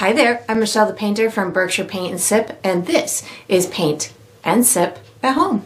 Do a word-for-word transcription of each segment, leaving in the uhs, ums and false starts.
Hi there, I'm Michelle the Painter from Berkshire Paint and Sip, and this is Paint and Sip at Home.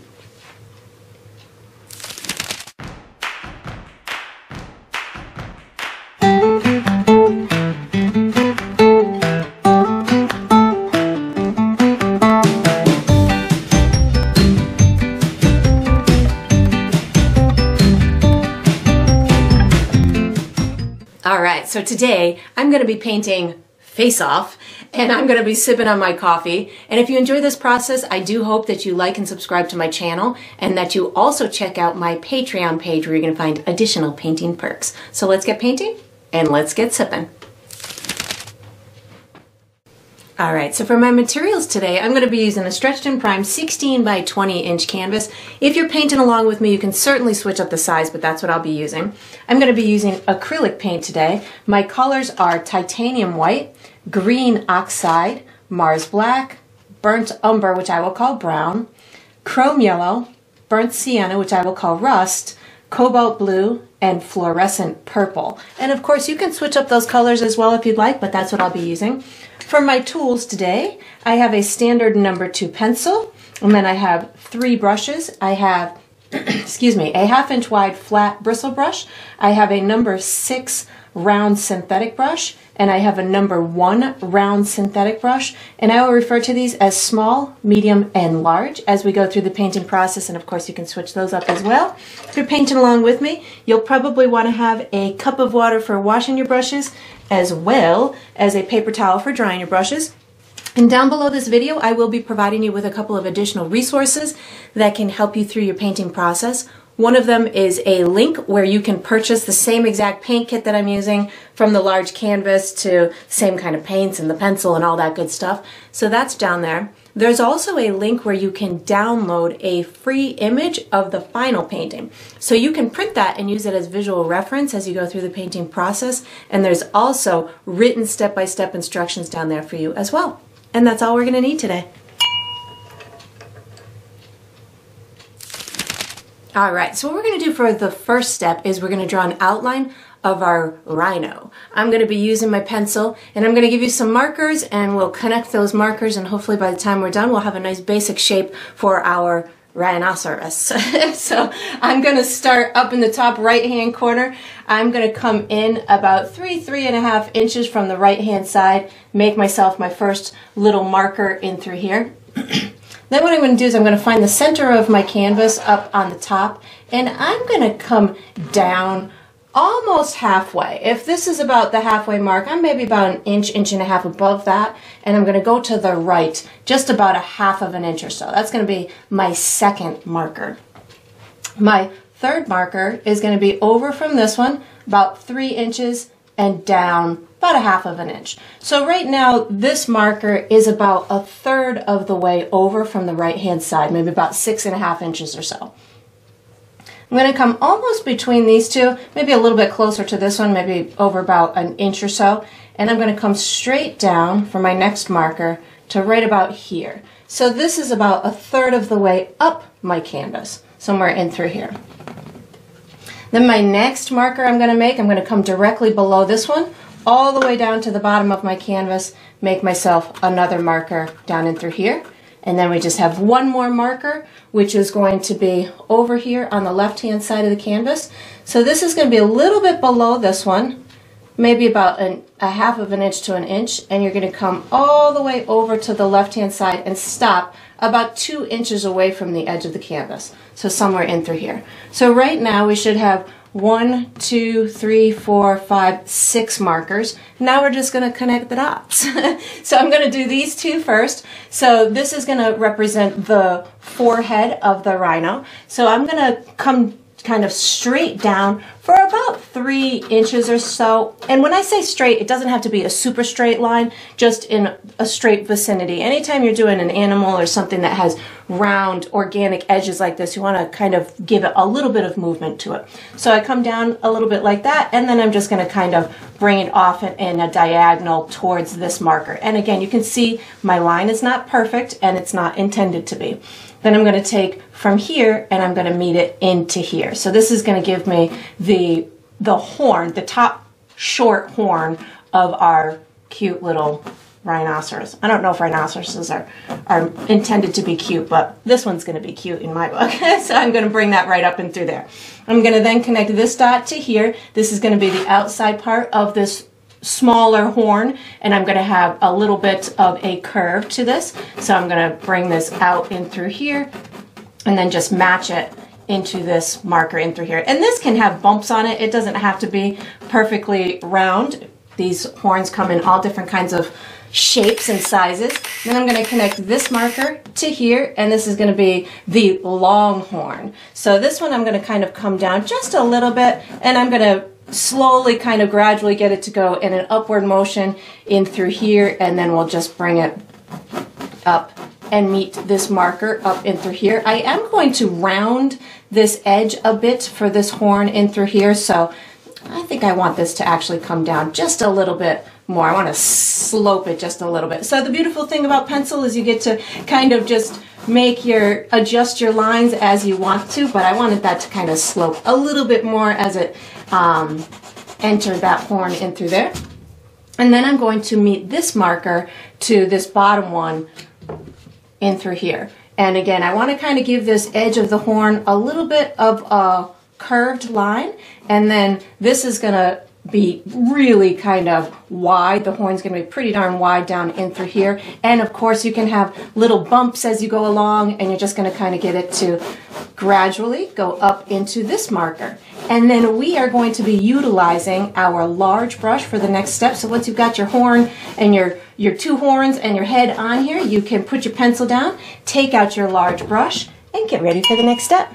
Alright, so today I'm going to be painting Face Off, and I'm going to be sipping on my coffee. And if you enjoy this process, I do hope that you like and subscribe to my channel, and that you also check out my Patreon page where you're going to find additional painting perks. So let's get painting, and let's get sipping. Alright, so for my materials today, I'm going to be using a stretched and primed sixteen by twenty inch canvas. If you're painting along with me, you can certainly switch up the size, but that's what I'll be using. I'm going to be using acrylic paint today. My colors are titanium white, green oxide, Mars black, burnt umber, which I will call brown, chrome yellow, burnt sienna, which I will call rust, cobalt blue, and fluorescent purple. And of course you can switch up those colors as well if you'd like, but that's what I'll be using. For my tools today, I have a standard number two pencil, and then I have three brushes. I have, excuse me, a half inch wide flat bristle brush, I have a number six round synthetic brush, and I have a number one round synthetic brush, and I will refer to these as small, medium, and large as we go through the painting process, and of course you can switch those up as well. If you're painting along with me, you'll probably want to have a cup of water for washing your brushes, as well as a paper towel for drying your brushes. And down below this video, I will be providing you with a couple of additional resources that can help you through your painting process. One of them is a link where you can purchase the same exact paint kit that I'm using, from the large canvas to same kind of paints and the pencil and all that good stuff. So that's down there. There's also a link where you can download a free image of the final painting. So you can print that and use it as visual reference as you go through the painting process. And there's also written step-by-step instructions down there for you as well. And that's all we're going to need today. Alright, so what we're going to do for the first step is we're going to draw an outline of our rhino. I'm going to be using my pencil, and I'm going to give you some markers, and we'll connect those markers, and hopefully by the time we're done we'll have a nice basic shape for our rhinoceros. So I'm going to start up in the top right hand corner. I'm going to come in about three, three and a half inches from the right hand side, make myself my first little marker in through here. Then what I'm going to do is I'm going to find the center of my canvas up on the top, and I'm going to come down almost halfway. If this is about the halfway mark, I'm maybe about an inch, inch and a half above that, and I'm going to go to the right just about a half of an inch or so. That's going to be my second marker. My third marker is going to be over from this one, about three inches and down about a half of an inch. So right now this marker is about a third of the way over from the right hand side, maybe about six and a half inches or so. I'm going to come almost between these two, maybe a little bit closer to this one, maybe over about an inch or so, and I'm going to come straight down for my next marker to right about here. So this is about a third of the way up my canvas, somewhere in through here. Then my next marker I'm going to make, I'm going to come directly below this one, all the way down to the bottom of my canvas, make myself another marker down in through here. And then we just have one more marker, which is going to be over here on the left-hand side of the canvas. So this is going to be a little bit below this one, maybe about an, a half of an inch to an inch, and you're going to come all the way over to the left-hand side and stop about two inches away from the edge of the canvas, so somewhere in through here. So right now we should have one, two, three, four, five, six markers. Now we're just going to connect the dots. So I'm going to do these two first. So this is going to represent the forehead of the rhino. So I'm going to come kind of straight down for about three inches or so. And when I say straight, it doesn't have to be a super straight line, just in a straight vicinity. Anytime you're doing an animal or something that has round organic edges like this, you want to kind of give it a little bit of movement to it. So I come down a little bit like that, and then I'm just going to kind of bring it off in a diagonal towards this marker. And again, you can see my line is not perfect, and it's not intended to be. Then I'm going to take from here, and I'm going to meet it into here. So this is going to give me the the horn, the top short horn of our cute little rhinoceros. I don't know if rhinoceroses are, are intended to be cute, but this one's going to be cute in my book. So I'm going to bring that right up and through there. I'm going to then connect this dot to here. This is going to be the outside part of this smaller horn, and I'm going to have a little bit of a curve to this. So I'm going to bring this out in through here and then just match it into this marker in through here. And this can have bumps on it. It doesn't have to be perfectly round. These horns come in all different kinds of shapes and sizes. Then I'm going to connect this marker to here, and this is going to be the long horn. So this one I'm going to kind of come down just a little bit, and I'm going to slowly kind of gradually get it to go in an upward motion in through here, and then we'll just bring it up and meet this marker up in through here. I am going to round this edge a bit for this horn in through here, so I think I want this to actually come down just a little bit more. I want to slope it just a little bit. So the beautiful thing about pencil is you get to kind of just make your, adjust your lines as you want to, but I wanted that to kind of slope a little bit more as it um, entered that horn in through there. And then I'm going to meet this marker to this bottom one in through here. And again, I want to kind of give this edge of the horn a little bit of a curved line, and then this is going to be really kind of wide. The horn's going to be pretty darn wide down in through here, and of course you can have little bumps as you go along, and you're just going to kind of get it to gradually go up into this marker. And then we are going to be utilizing our large brush for the next step. So once you've got your horn and your your two horns and your head on here, you can put your pencil down, take out your large brush, and get ready for the next step.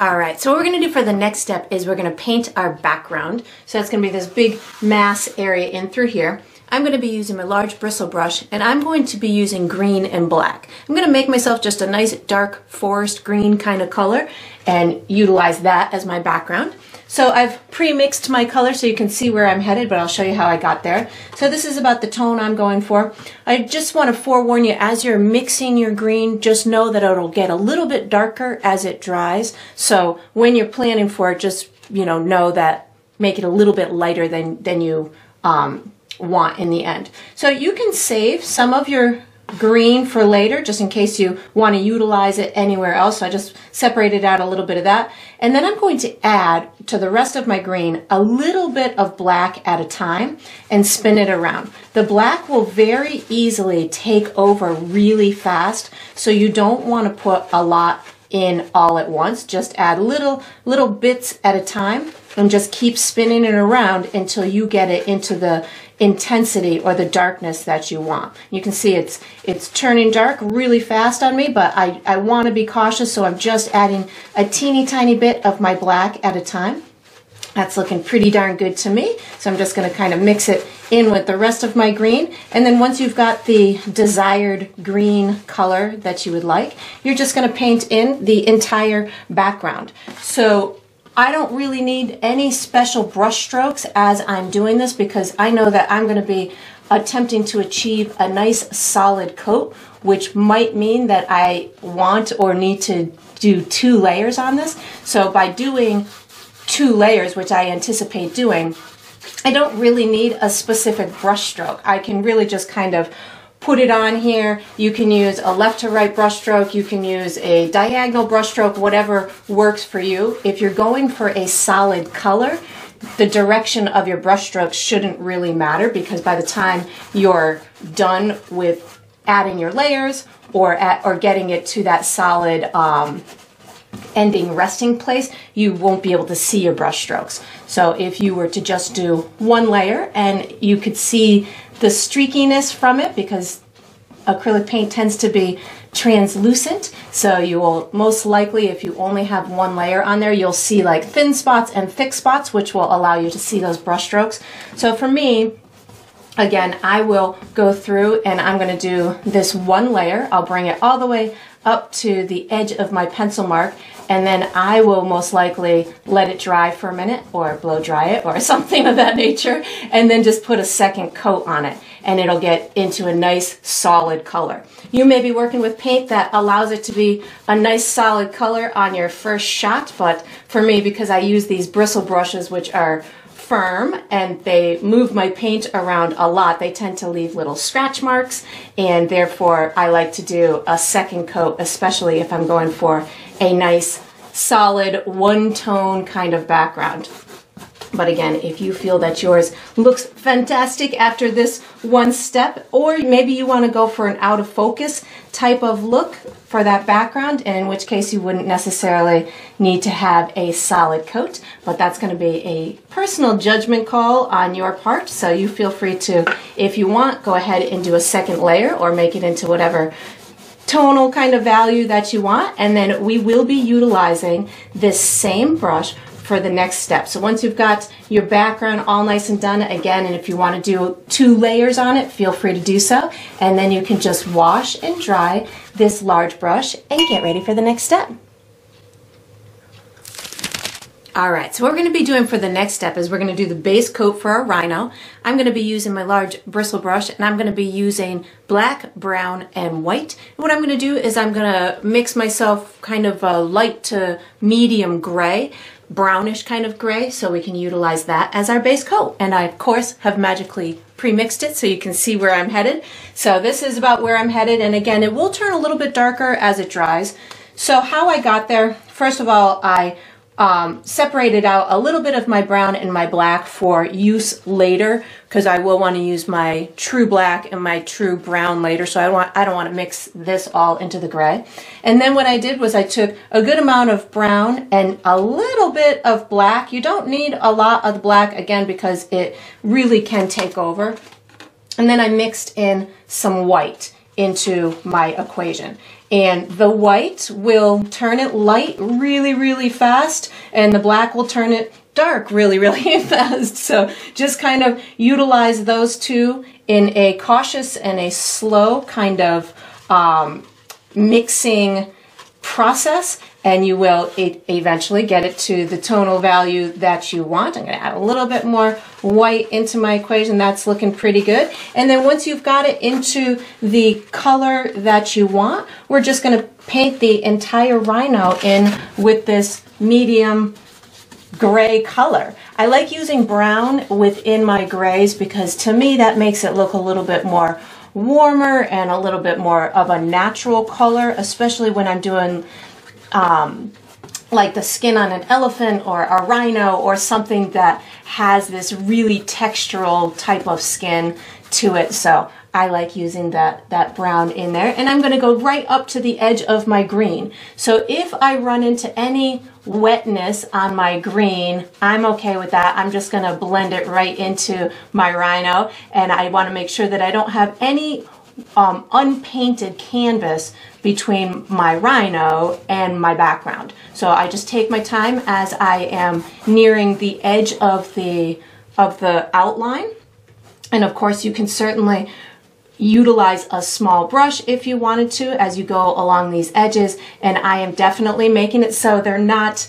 Alright, so what we're going to do for the next step is we're going to paint our background. So that's going to be this big mass area in through here. I'm going to be using my large bristle brush, and I'm going to be using green and black. I'm going to make myself just a nice dark forest green kind of color and utilize that as my background. So I've pre-mixed my color so you can see where I'm headed, but I'll show you how I got there. So this is about the tone I'm going for. I just want to forewarn you, as you're mixing your green, just know that it'll get a little bit darker as it dries. So when you're planning for it, just, you know, know that make it a little bit lighter than, than you um, want in the end. So you can save some of your green for later, just in case you want to utilize it anywhere else. So I just separated out a little bit of that. And then I'm going to add to the rest of my green a little bit of black at a time and spin it around. The black will very easily take over really fast, so you don't want to put a lot in all at once. Just add little, little bits at a time and just keep spinning it around until you get it into the intensity or the darkness that you want. You can see it's it's turning dark really fast on me, but I, I want to be cautious, so I'm just adding a teeny tiny bit of my black at a time. That's looking pretty darn good to me, so I'm just going to kind of mix it in with the rest of my green. And then once you've got the desired green color that you would like, you're just going to paint in the entire background. So I don't really need any special brush strokes as I'm doing this, because I know that I'm going to be attempting to achieve a nice solid coat, which might mean that I want or need to do two layers on this. So by doing two layers, which I anticipate doing, I don't really need a specific brush stroke. I can really just kind of put it on here. You can use a left to right brush stroke, you can use a diagonal brush stroke, whatever works for you. If you're going for a solid color, the direction of your brush strokes shouldn't really matter, because by the time you're done with adding your layers or, at, or getting it to that solid um, ending resting place, you won't be able to see your brush strokes. So if you were to just do one layer, and you could see the streakiness from it, because acrylic paint tends to be translucent, so you will most likely, if you only have one layer on there, you'll see like thin spots and thick spots, which will allow you to see those brush strokes. So for me, again, I will go through and I'm going to do this one layer. I'll bring it all the way up to the edge of my pencil mark, and then I will most likely let it dry for a minute or blow dry it or something of that nature, and then just put a second coat on it, and it'll get into a nice solid color. You may be working with paint that allows it to be a nice solid color on your first shot, but for me, because I use these bristle brushes, which are firm and they move my paint around a lot, they tend to leave little scratch marks, and therefore I like to do a second coat, especially if I'm going for a nice solid one-tone kind of background. But again, if you feel that yours looks fantastic after this one step, or maybe you want to go for an out of focus type of look for that background, and in which case you wouldn't necessarily need to have a solid coat, but that's going to be a personal judgment call on your part. So you feel free to, if you want, go ahead and do a second layer or make it into whatever tonal kind of value that you want. And then we will be utilizing this same brush for the next step. So once you've got your background all nice and done, again, and if you want to do two layers on it, feel free to do so. And then you can just wash and dry this large brush and get ready for the next step. All right, so what we're going to be doing for the next step is we're going to do the base coat for our rhino. I'm going to be using my large bristle brush, and I'm going to be using black, brown, and white. And what I'm going to do is I'm going to mix myself kind of a light to medium gray, brownish kind of gray, so we can utilize that as our base coat. And I, of course, have magically pre-mixed it so you can see where I'm headed. So this is about where I'm headed, and again, it will turn a little bit darker as it dries. So how I got there, first of all, I um, separated out a little bit of my brown and my black for use later, because I will want to use my true black and my true brown later, so I want I don't want to mix this all into the gray. And then what I did was I took a good amount of brown and a little bit of black. You don't need a lot of black, again, because it really can take over. And then I mixed in some white into my equation. And the white will turn it light really, really fast, and the black will turn it dark really, really fast. So just kind of utilize those two in a cautious and a slow kind of um, mixing process, and you will it eventually get it to the tonal value that you want. I'm going to add a little bit more white into my equation. That's looking pretty good. And then once you've got it into the color that you want, we're just going to paint the entire rhino in with this medium gray color. I like using brown within my grays because to me that makes it look a little bit more warmer and a little bit more of a natural color, especially when I'm doing um, like the skin on an elephant or a rhino or something that has this really textural type of skin to it. So I like using that, that brown in there. And I'm going to go right up to the edge of my green. So if I run into any wetness on my green, I'm okay with that. I'm just going to blend it right into my rhino. And I want to make sure that I don't have any um, unpainted canvas between my rhino and my background. So I just take my time as I am nearing the edge of the, of the outline. And of course, you can certainly utilize a small brush if you wanted to as you go along these edges, and I am definitely making it so they're not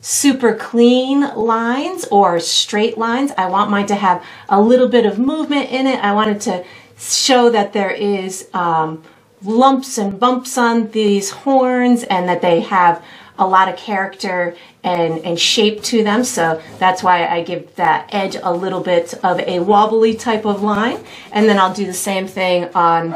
super clean lines or straight lines. I want mine to have a little bit of movement in it. I wanted to show that there is um, lumps and bumps on these horns and that they have a lot of character and, and shape to them, so that's why I give that edge a little bit of a wobbly type of line. And then I'll do the same thing on,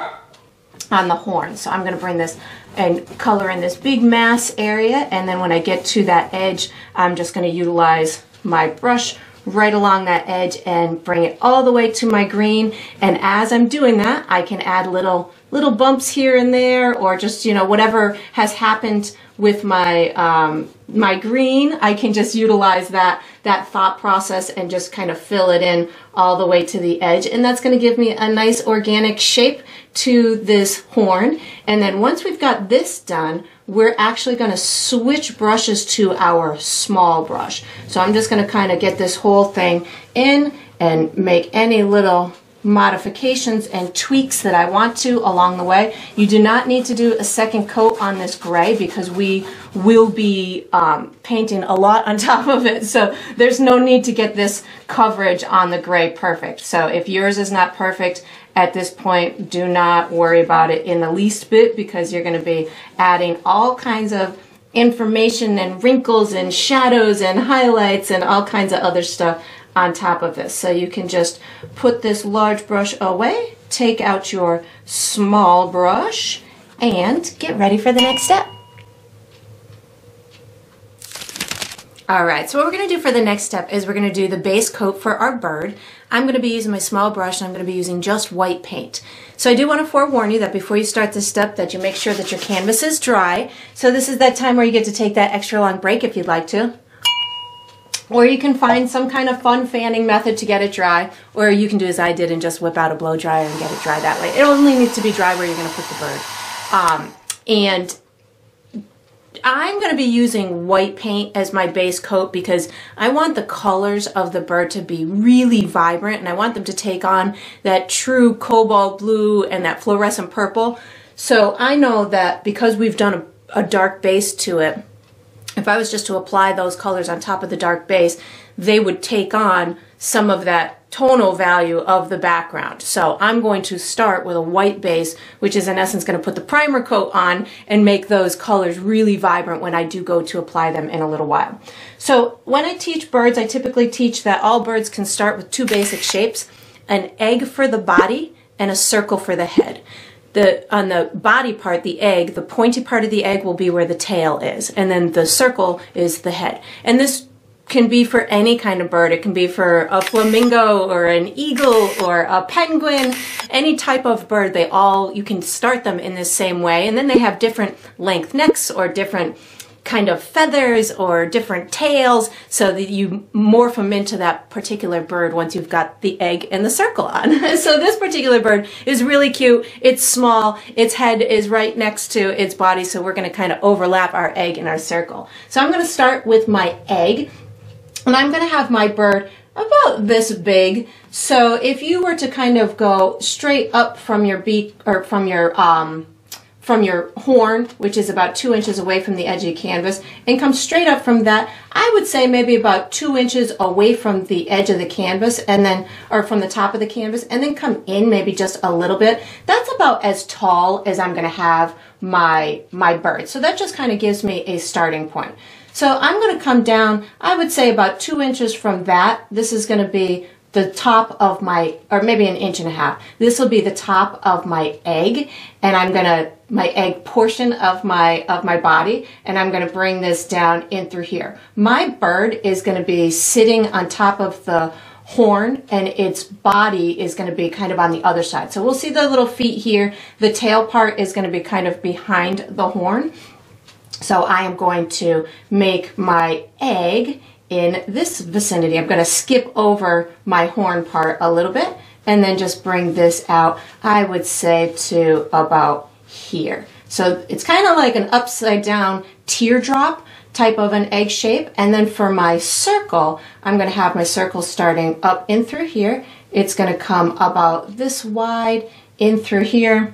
on the horn. So I'm going to bring this and color in this big mass area, and then when I get to that edge, I'm just going to utilize my brush right along that edge and bring it all the way to my green. And as I'm doing that, I can add little little bumps here and there, or just, you know, whatever has happened with my um, my green, I can just utilize that that thought process and just kind of fill it in all the way to the edge. And that's going to give me a nice organic shape to this horn. And then once we've got this done, we're actually going to switch brushes to our small brush. So I'm just going to kind of get this whole thing in and make any little modifications and tweaks that I want to along the way. You do not need to do a second coat on this gray because we will be um, painting a lot on top of it, so there's no need to get this coverage on the gray perfect. So if yours is not perfect at this point, do not worry about it in the least bit, because you're going to be adding all kinds of information and wrinkles and shadows and highlights and all kinds of other stuff on top of this. So you can just put this large brush away, take out your small brush, and get ready for the next step. All right, so what we're gonna do for the next step is we're gonna do the base coat for our bird. I'm gonna be using my small brush and I'm gonna be using just white paint. So I do wanna forewarn you that before you start this step that you make sure that your canvas is dry. So this is that time where you get to take that extra long break if you'd like to. Or you can find some kind of fun fanning method to get it dry, or you can do as I did and just whip out a blow dryer and get it dry that way. It only needs to be dry where you're gonna put the bird. Um, and I'm going to be using white paint as my base coat because I want the colors of the bird to be really vibrant and I want them to take on that true cobalt blue and that fluorescent purple. So I know that because we've done a, a dark base to it, if I was just to apply those colors on top of the dark base, they would take on some of that tonal value of the background. So I'm going to start with a white base, which is in essence going to put the primer coat on and make those colors really vibrant when I do go to apply them in a little while. So when I teach birds, I typically teach that all birds can start with two basic shapes, an egg for the body and a circle for the head. The, on the body part, the egg, the pointy part of the egg will be where the tail is, and then the circle is the head. And this can be for any kind of bird. It can be for a flamingo or an eagle or a penguin, any type of bird. They all, you can start them in the same way, and then they have different length necks or different kind of feathers or different tails so that you morph them into that particular bird once you've got the egg and the circle on. So this particular bird is really cute. It's small. Its head is right next to its body, so we're going to kind of overlap our egg and our circle. So I'm going to start with my egg. And I'm going to have my bird about this big. So if you were to kind of go straight up from your beak or from your um, from your horn, which is about two inches away from the edge of your canvas, and come straight up from that, I would say maybe about two inches away from the edge of the canvas, and then, or from the top of the canvas, and then come in maybe just a little bit. That's about as tall as I'm going to have my my bird. So that just kind of gives me a starting point. So I'm going to come down, I would say about two inches from that. This is going to be the top of my, or maybe an inch and a half. This will be the top of my egg, and I'm going to, my egg portion of my, of my body, and I'm going to bring this down in through here. My bird is going to be sitting on top of the horn, and its body is going to be kind of on the other side. So we'll see the little feet here. The tail part is going to be kind of behind the horn. So I am going to make my egg in this vicinity. I'm going to skip over my horn part a little bit and then just bring this out, I would say, to about here. So it's kind of like an upside down teardrop type of an egg shape. And then for my circle, I'm going to have my circle starting up in through here. It's going to come about this wide in through here.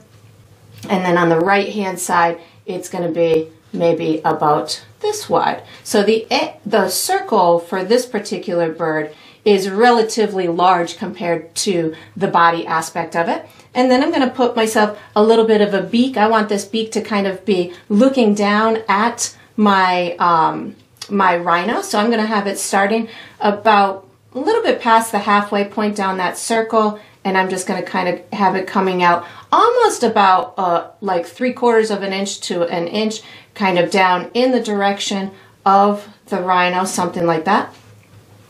And then on the right hand side, it's going to be maybe about this wide. So the, the circle for this particular bird is relatively large compared to the body aspect of it. And then I'm going to put myself a little bit of a beak. I want this beak to kind of be looking down at my, um, my rhino. So I'm going to have it starting about a little bit past the halfway point down that circle. And I'm just going to kind of have it coming out almost about uh, like three quarters of an inch to an inch kind of down in the direction of the rhino, something like that.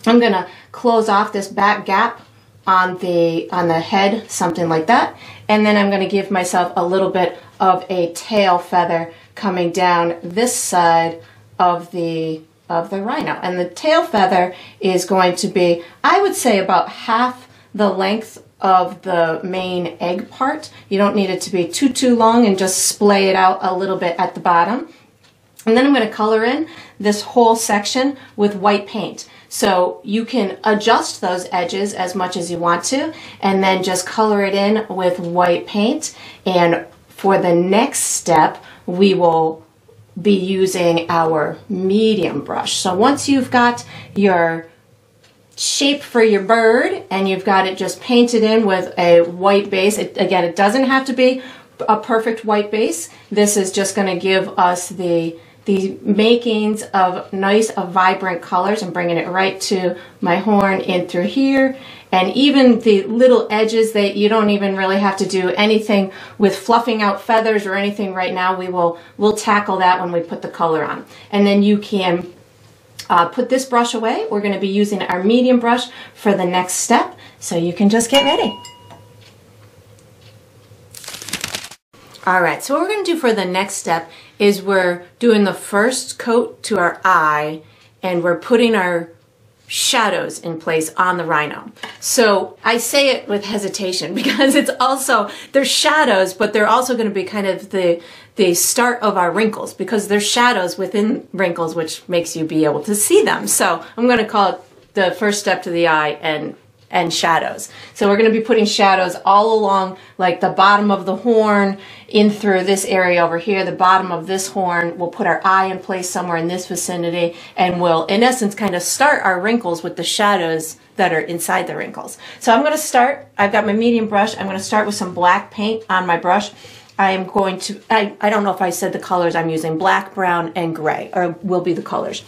I'm going to close off this back gap on the, on the head, something like that. And then I'm going to give myself a little bit of a tail feather coming down this side of the, of the rhino. And the tail feather is going to be, I would say, about half the length of the main egg part. You don't need it to be too, too long, and just splay it out a little bit at the bottom. And then I'm going to color in this whole section with white paint. So you can adjust those edges as much as you want to, and then just color it in with white paint. And for the next step, we will be using our medium brush. So once you've got your shape for your bird and you've got it just painted in with a white base, it, again, it doesn't have to be a perfect white base. This is just going to give us the the makings of nice, of vibrant colors and bringing it right to my horn in through here. And even the little edges that you don't even really have to do anything with fluffing out feathers or anything right now. We will we'll tackle that when we put the color on. And then you can uh, put this brush away. We're going to be using our medium brush for the next step. So you can just get ready. All right, so what we're going to do for the next step is we're doing the first coat to our eye, and we're putting our shadows in place on the rhino. So I say it with hesitation because it's also, they're shadows, but they're also going to be kind of the the start of our wrinkles, because they're shadows within wrinkles, which makes you be able to see them. So I'm going to call it the first step to the eye and and shadows. So we're going to be putting shadows all along, like the bottom of the horn, in through this area over here, the bottom of this horn. We'll put our eye in place somewhere in this vicinity, and we'll, in essence, kind of start our wrinkles with the shadows that are inside the wrinkles. So I'm going to start, I've got my medium brush, I'm going to start with some black paint on my brush. I am going to, I, I don't know if I said the colors I'm using, black, brown, and gray, or will be the colors.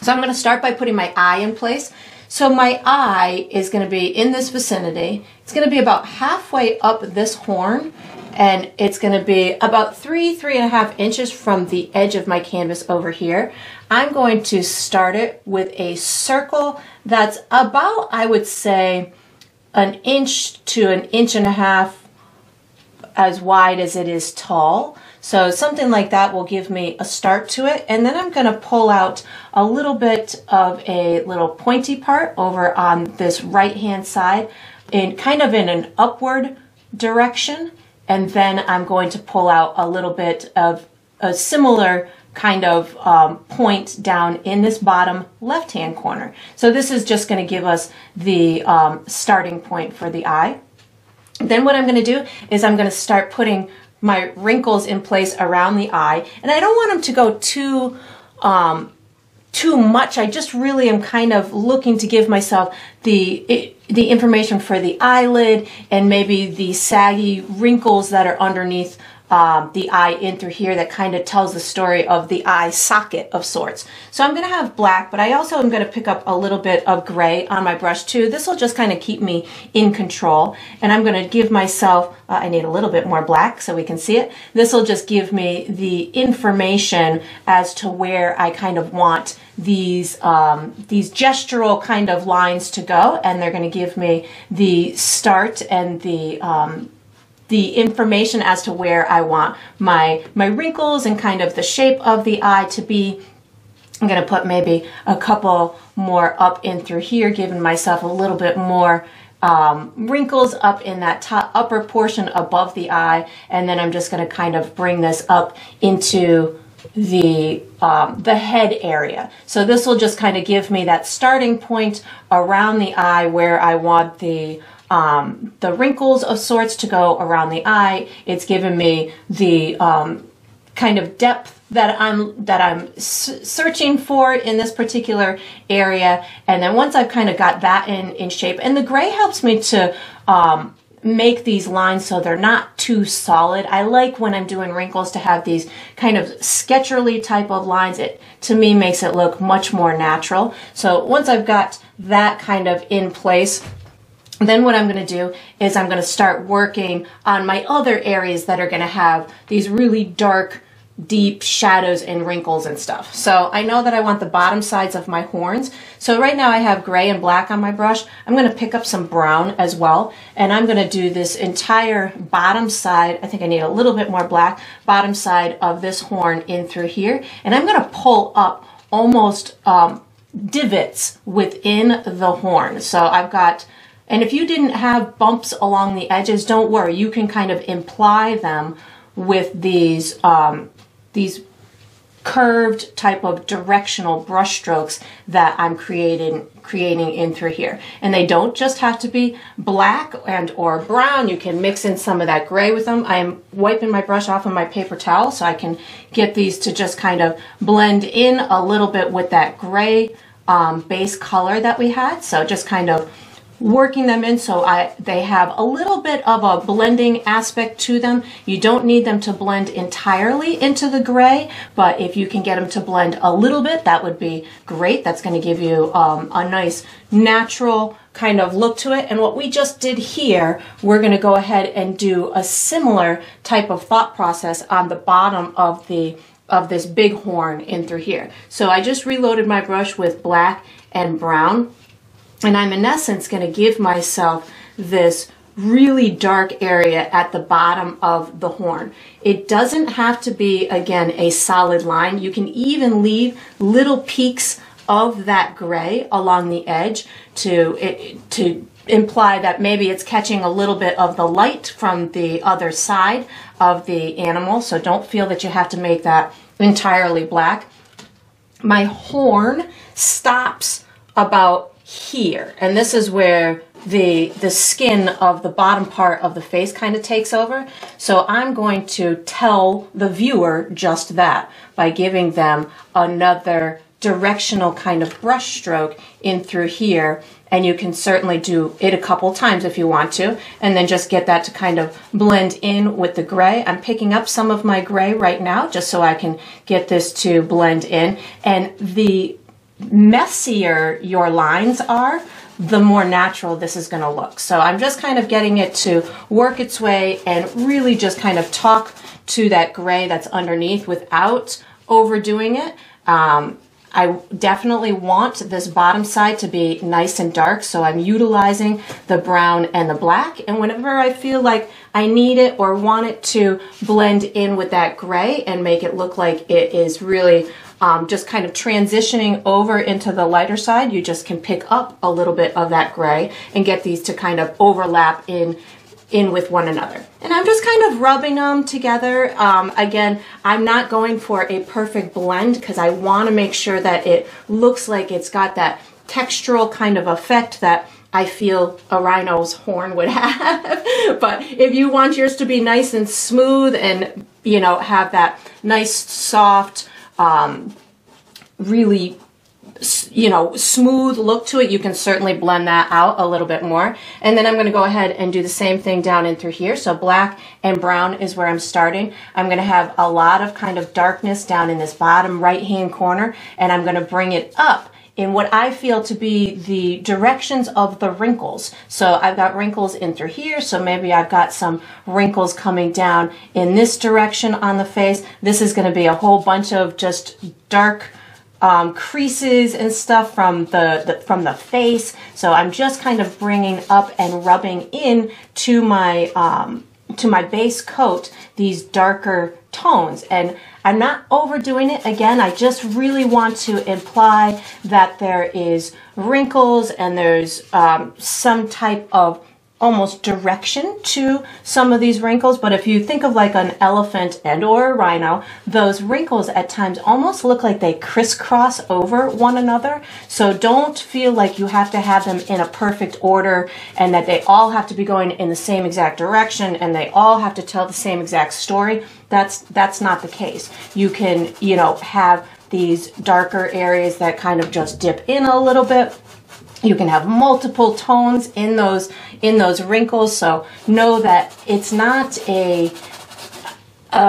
So I'm going to start by putting my eye in place. So my eye is going to be in this vicinity. It's going to be about halfway up this horn, and it's going to be about three, three and a half inches from the edge of my canvas over here. I'm going to start it with a circle that's about, I would say, an inch to an inch and a half as wide as it is tall. So something like that will give me a start to it. And then I'm going to pull out a little bit of a little pointy part over on this right hand side, in kind of in an upward direction. And then I'm going to pull out a little bit of a similar kind of um, point down in this bottom left hand corner. So this is just going to give us the um, starting point for the eye. Then what I'm going to do is I'm going to start putting my wrinkles in place around the eye, and I don't want them to go too um, too much. I just really am kind of looking to give myself the it, the information for the eyelid and maybe the saggy wrinkles that are underneath um, the eye in through here, that kind of tells the story of the eye socket of sorts. So I'm going to have black, but I also am going to pick up a little bit of gray on my brush too. This will just kind of keep me in control, and I'm going to give myself, uh, I need a little bit more black so we can see it. This will just give me the information as to where I kind of want these um, these gestural kind of lines to go, and they're going to give me the start and the um, the information as to where I want my, my wrinkles and kind of the shape of the eye to be. I'm going to put maybe a couple more up in through here, giving myself a little bit more um, wrinkles up in that top upper portion above the eye. And then I'm just going to kind of bring this up into the um, the head area. So this will just kind of give me that starting point around the eye where I want the Um, the wrinkles of sorts to go around the eye. It's given me the um, kind of depth that I'm that I'm s searching for in this particular area. And then once I've kind of got that in in shape, and the gray helps me to um, make these lines so they're not too solid. I like when I'm doing wrinkles to have these kind of sketcherly type of lines. It, to me, makes it look much more natural. So once I've got that kind of in place, then what I'm going to do is I'm going to start working on my other areas that are going to have these really dark, deep shadows and wrinkles and stuff. So I know that I want the bottom sides of my horns. So right now I have gray and black on my brush. I'm going to pick up some brown as well, and I'm going to do this entire bottom side. I think I need a little bit more black, bottom side of this horn in through here. And I'm going to pull up almost um, divots within the horn. So I've got... And if you didn't have bumps along the edges, don't worry. You can kind of imply them with these um, these curved type of directional brush strokes that I'm creating creating in through here. And they don't just have to be black and or brown. You can mix in some of that gray with them. I'm wiping my brush off of my paper towel so I can get these to just kind of blend in a little bit with that gray um, base color that we had. So just kind of working them in so I, they have a little bit of a blending aspect to them. You don't need them to blend entirely into the gray, but if you can get them to blend a little bit, that would be great. That's going to give you um, a nice natural kind of look to it. And what we just did here, we're going to go ahead and do a similar type of thought process on the bottom of the of this bighorn in through here. So I just reloaded my brush with black and brown, and I'm in essence going to give myself this really dark area at the bottom of the horn. It doesn't have to be, again, a solid line. You can even leave little peaks of that gray along the edge to it, to imply that maybe it's catching a little bit of the light from the other side of the animal. So don't feel that you have to make that entirely black. My horn stops about here, and this is where the the skin of the bottom part of the face kind of takes over. So I'm going to tell the viewer just that by giving them another directional kind of brush stroke in through here, and you can certainly do it a couple times if you want to, and then just get that to kind of blend in with the gray. I'm picking up some of my gray right now just so I can get this to blend in, and the messier your lines are, the more natural this is going to look. So I'm just kind of getting it to work its way and really just kind of talk to that gray that's underneath without overdoing it. Um, I definitely want this bottom side to be nice and dark, so I'm utilizing the brown and the black, and whenever I feel like I need it or want it to blend in with that gray and make it look like it is really um, just kind of transitioning over into the lighter side, you just can pick up a little bit of that gray and get these to kind of overlap in in with one another. And I'm just kind of rubbing them together. Um, again, I'm not going for a perfect blend because I want to make sure that it looks like it's got that textural kind of effect that I feel a rhino's horn would have. But if you want yours to be nice and smooth and, you know, have that nice, soft, um, really, you know, smooth look to it, you can certainly blend that out a little bit more. And then I'm going to go ahead and do the same thing down in through here. So black and brown is where I'm starting. I'm going to have a lot of kind of darkness down in this bottom right hand corner, and I'm going to bring it up in what I feel to be the directions of the wrinkles. So I've got wrinkles in through here, so maybe I've got some wrinkles coming down in this direction on the face. This is going to be a whole bunch of just dark Um, creases and stuff from the, the from the face. So I'm just kind of bringing up and rubbing in to my um, to my base coat these darker tones, and I'm not overdoing it. Again, I just really want to imply that there is wrinkles and there's um, some type of almost direction to some of these wrinkles. But if you think of like an elephant and or a rhino, those wrinkles at times almost look like they crisscross over one another. So don't feel like you have to have them in a perfect order and that they all have to be going in the same exact direction and they all have to tell the same exact story. That's, that's not the case. You can, you know, have these darker areas that kind of just dip in a little bit. You can have multiple tones in those in those wrinkles, so know that it's not a a,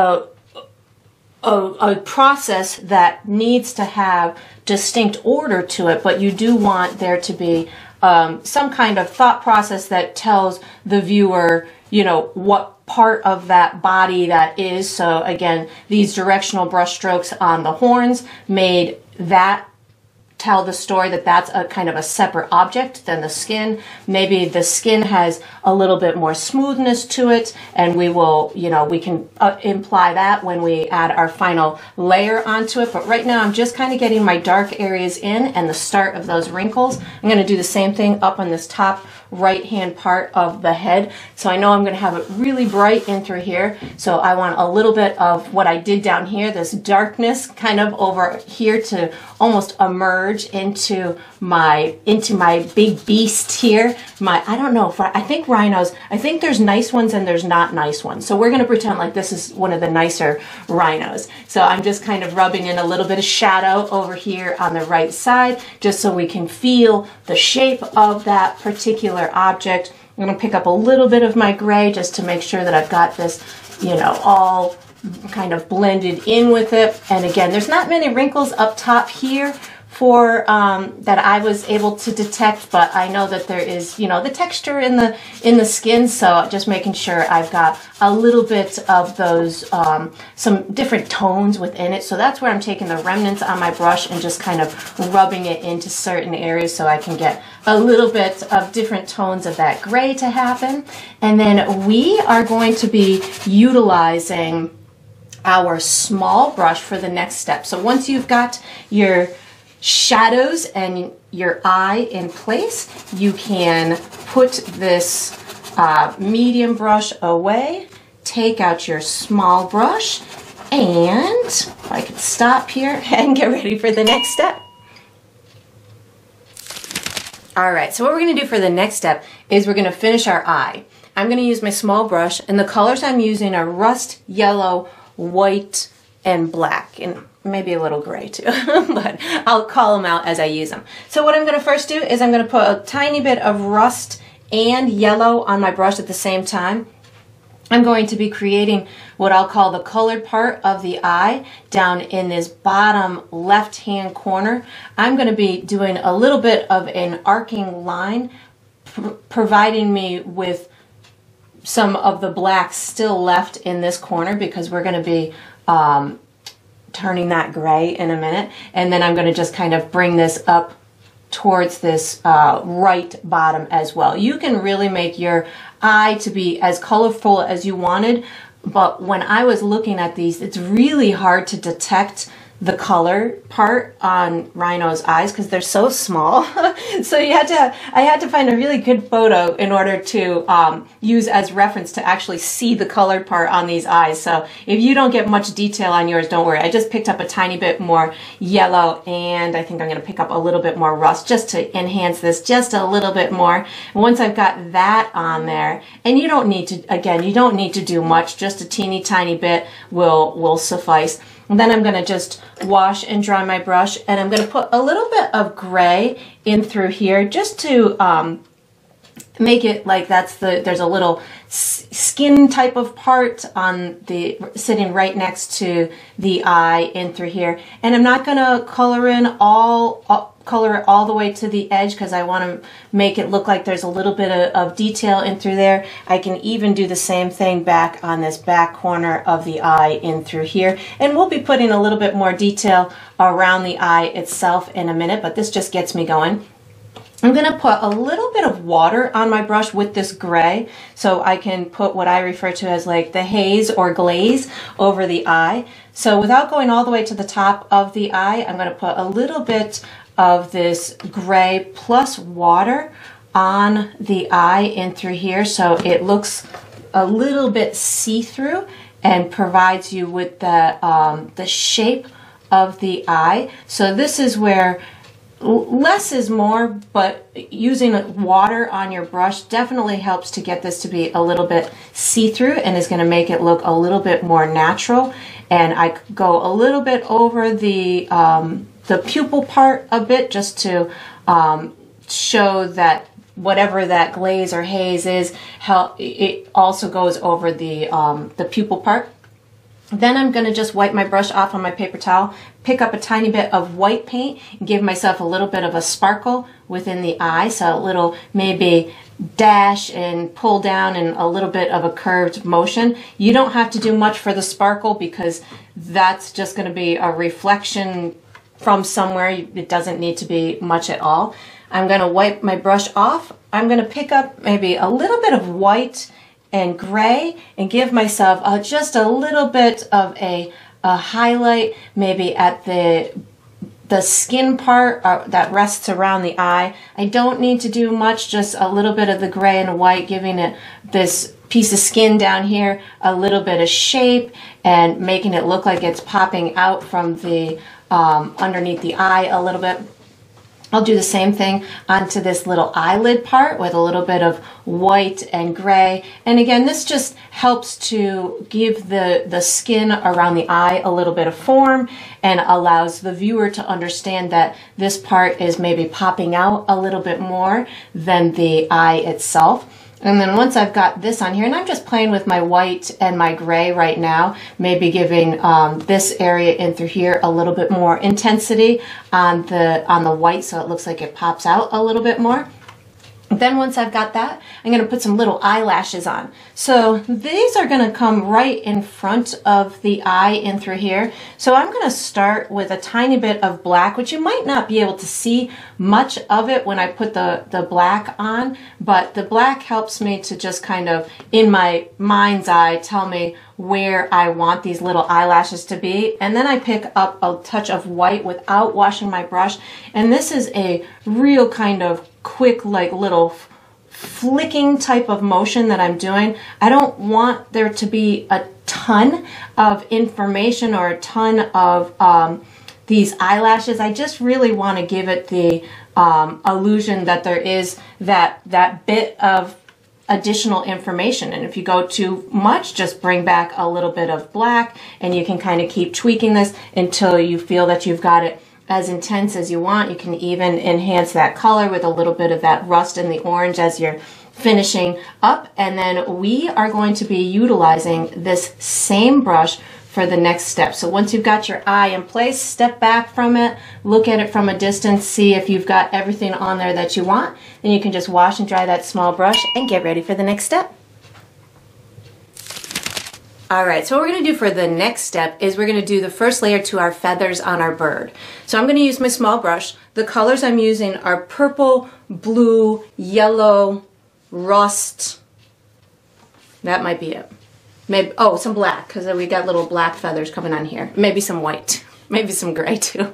a a process that needs to have distinct order to it, but you do want there to be um, some kind of thought process that tells the viewer, you know, what part of that body that is. So again, these directional brush strokes on the horns made that tell the story that that's a kind of a separate object than the skin. Maybe the skin has a little bit more smoothness to it, and we will, you know, we can uh, imply that when we add our final layer onto it. But right now I'm just kind of getting my dark areas in and the start of those wrinkles. I'm going to do the same thing up on this top right hand part of the head. So I know I'm going to have it really bright in through here. So I want a little bit of what I did down here, this darkness kind of over here to almost emerge into my into my big beast here. My I don't know if I, I think rhinos, I think there's nice ones and there's not nice ones, so we're going to pretend like this is one of the nicer rhinos. So I'm just kind of rubbing in a little bit of shadow over here on the right side just so we can feel the shape of that particular another object. I'm going to pick up a little bit of my gray just to make sure that I've got this, you know, all kind of blended in with it. And again, there's not many wrinkles up top here for um, that I was able to detect, but I know that there is, you know, the texture in the in the skin, so just making sure I've got a little bit of those, um, some different tones within it. So that's where I'm taking the remnants on my brush and just kind of rubbing it into certain areas so I can get a little bit of different tones of that gray to happen. And then we are going to be utilizing our small brush for the next step. So once you've got your shadows and your eye in place, you can put this uh, medium brush away, take out your small brush, and if I can stop here and get ready for the next step. All right, so what we're gonna do for the next step is we're gonna finish our eye. I'm gonna use my small brush, and the colors I'm using are rust, yellow, white, and black, and maybe a little gray too, but I'll call them out as I use them. So what I'm going to first do is I'm going to put a tiny bit of rust and yellow on my brush at the same time. I'm going to be creating what I'll call the colored part of the eye down in this bottom left-hand corner. I'm going to be doing a little bit of an arcing line, providing me with some of the black still left in this corner because we're going to be um, turning that gray in a minute, and then I'm going to just kind of bring this up towards this uh, right bottom as well. You can really make your eye to be as colorful as you wanted, but when I was looking at these, it's really hard to detect the color part on Rhino's eyes because they're so small. So you had to, I had to find a really good photo in order to um, use as reference to actually see the colored part on these eyes. So if you don't get much detail on yours, don't worry. I just picked up a tiny bit more yellow, and I think I'm going to pick up a little bit more rust just to enhance this just a little bit more. And once I've got that on there, and you don't need to, again, you don't need to do much, just a teeny tiny bit will, will suffice. And then I'm going to just wash and dry my brush, and I'm going to put a little bit of gray in through here just to um, make it like that's the, there's a little skin type of part on the, sitting right next to the eye in through here. And I'm not going to color in all, all color it all the way to the edge because I want to make it look like there's a little bit of, of detail in through there. I can even do the same thing back on this back corner of the eye in through here, and we'll be putting a little bit more detail around the eye itself in a minute, but this just gets me going. I'm going to put a little bit of water on my brush with this gray so I can put what I refer to as like the haze or glaze over the eye. So without going all the way to the top of the eye, I'm going to put a little bit of this gray plus water on the eye in through here so it looks a little bit see-through and provides you with the, um, the shape of the eye. So this is where less is more, but using water on your brush definitely helps to get this to be a little bit see-through and is going to make it look a little bit more natural. And I go a little bit over the um, the pupil part a bit just to um, show that whatever that glaze or haze is, how it also goes over the, um, the pupil part. Then I'm going to just wipe my brush off on my paper towel, pick up a tiny bit of white paint, and give myself a little bit of a sparkle within the eye, so a little maybe dash and pull down and a little bit of a curved motion. You don't have to do much for the sparkle because that's just going to be a reflection from somewhere. It doesn't need to be much at all. I'm going to wipe my brush off. I'm going to pick up maybe a little bit of white and gray and give myself uh, just a little bit of a, a highlight, maybe at the the skin part uh, that rests around the eye. I don't need to do much, just a little bit of the gray and white, giving it this piece of skin down here, a little bit of shape and making it look like it's popping out from the Um, underneath the eye a little bit. I'll do the same thing onto this little eyelid part with a little bit of white and gray. And again, this just helps to give the, the skin around the eye a little bit of form and allows the viewer to understand that this part is maybe popping out a little bit more than the eye itself. And then once I've got this on here, and I'm just playing with my white and my gray right now, maybe giving um, this area in through here a little bit more intensity on the, on the white so it looks like it pops out a little bit more. Then once I've got that, I'm going to put some little eyelashes on. So these are going to come right in front of the eye in through here. So I'm going to start with a tiny bit of black, which you might not be able to see much of it when I put the, the black on, but the black helps me to just kind of, in my mind's eye, tell me where I want these little eyelashes to be. And then I pick up a touch of white without washing my brush. And this is a real kind of quick, like little flicking type of motion that I'm doing. I don't want there to be a ton of information or a ton of um, these eyelashes. I just really want to give it the um, illusion that there is that, that bit of additional information. And if you go too much, just bring back a little bit of black and you can kind of keep tweaking this until you feel that you've got it as intense as you want. You can even enhance that color with a little bit of that rust in the orange as you're finishing up. And then we are going to be utilizing this same brush for the next step. So once you've got your eye in place, step back from it, look at it from a distance, see if you've got everything on there that you want. Then you can just wash and dry that small brush and get ready for the next step. All right, so what we're gonna do for the next step is we're gonna do the first layer to our feathers on our bird. So I'm gonna use my small brush. The colors I'm using are purple, blue, yellow, rust. That might be it. Maybe, oh, some black, because we got little black feathers coming on here. Maybe some white, maybe some gray too.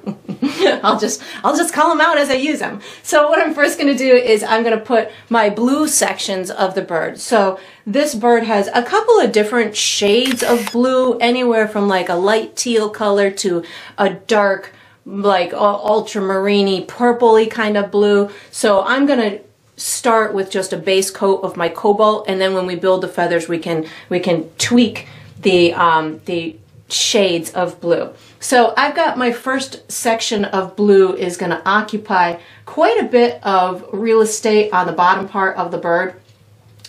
I'll just, I'll just call them out as I use them. So what I'm first gonna do is I'm gonna put my blue sections of the bird. So this bird has a couple of different shades of blue, anywhere from like a light teal color to a dark, like ultramarine-y, purpley kind of blue. So I'm gonna start with just a base coat of my cobalt, and then when we build the feathers, we can we can tweak the um, the shades of blue. So I've got my first section of blue is going to occupy quite a bit of real estate on the bottom part of the bird.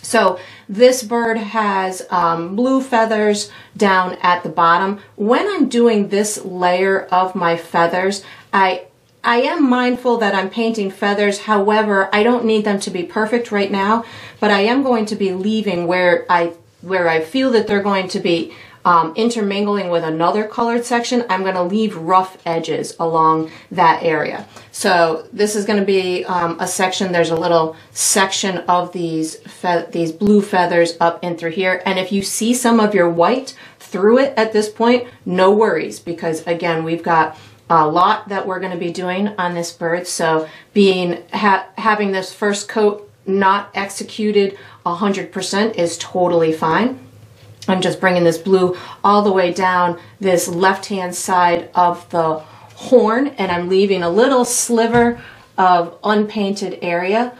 So this bird has um, blue feathers down at the bottom. When I'm doing this layer of my feathers, I I am mindful that I'm painting feathers, however, I don't need them to be perfect right now, but I am going to be leaving where I where I feel that they're going to be um, intermingling with another colored section. I'm going to leave rough edges along that area. So this is going to be um, a section, there's a little section of these, fe these blue feathers up in through here, and if you see some of your white through it at this point, no worries, because again, we've got a lot that we're going to be doing on this bird, so being ha having this first coat not executed one hundred percent is totally fine. I'm just bringing this blue all the way down this left-hand side of the horn, and I'm leaving a little sliver of unpainted area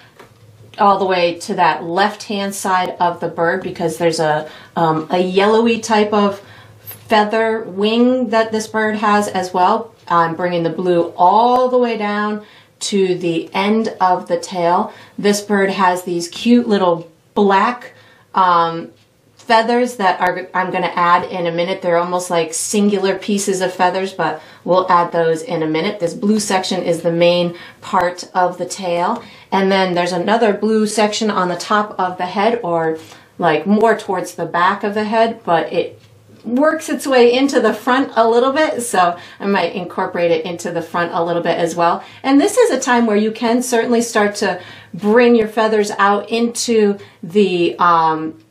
all the way to that left-hand side of the bird, because there's a, um, a yellowy type of feather wing that this bird has as well. I'm bringing the blue all the way down to the end of the tail. This bird has these cute little black um, feathers that are, I'm going to add in a minute. They're almost like singular pieces of feathers, but we'll add those in a minute. This blue section is the main part of the tail. And then there's another blue section on the top of the head, or like more towards the back of the head, but it works its way into the front a little bit, so I might incorporate it into the front a little bit as well. And this is a time where you can certainly start to bring your feathers out into the um,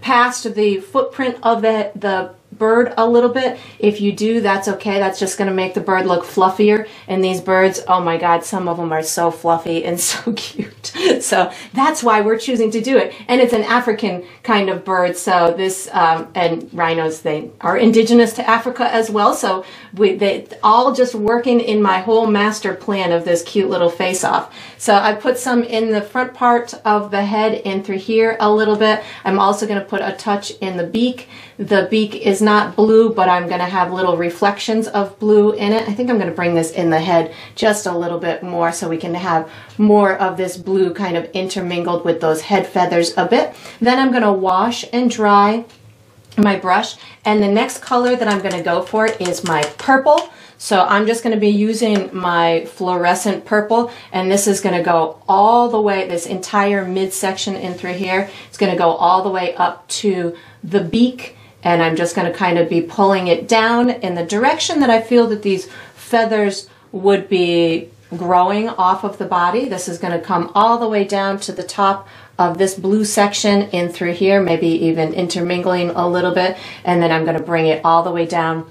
past the footprint of the, the bird a little bit. If you do, that's okay. That's just going to make the bird look fluffier. And these birds, oh my God, some of them are so fluffy and so cute. So that's why we're choosing to do it. And it's an African kind of bird. So this, um, and rhinos, they are indigenous to Africa as well. So we, they all just working in my whole master plan of this cute little face off. So I put some in the front part of the head and through here a little bit. I'm also going to put a touch in the beak. The beak is not blue, but I'm going to have little reflections of blue in it. I think I'm going to bring this in the head just a little bit more so we can have more of this blue kind of intermingled with those head feathers a bit. Then I'm going to wash and dry my brush. And the next color that I'm going to go for is my purple. So I'm just going to be using my fluorescent purple, and this is going to go all the way, this entire midsection in through here. It's going to go all the way up to the beak, and I'm just going to kind of be pulling it down in the direction that I feel that these feathers would be growing off of the body. This is going to come all the way down to the top of this blue section in through here, maybe even intermingling a little bit, and then I'm going to bring it all the way down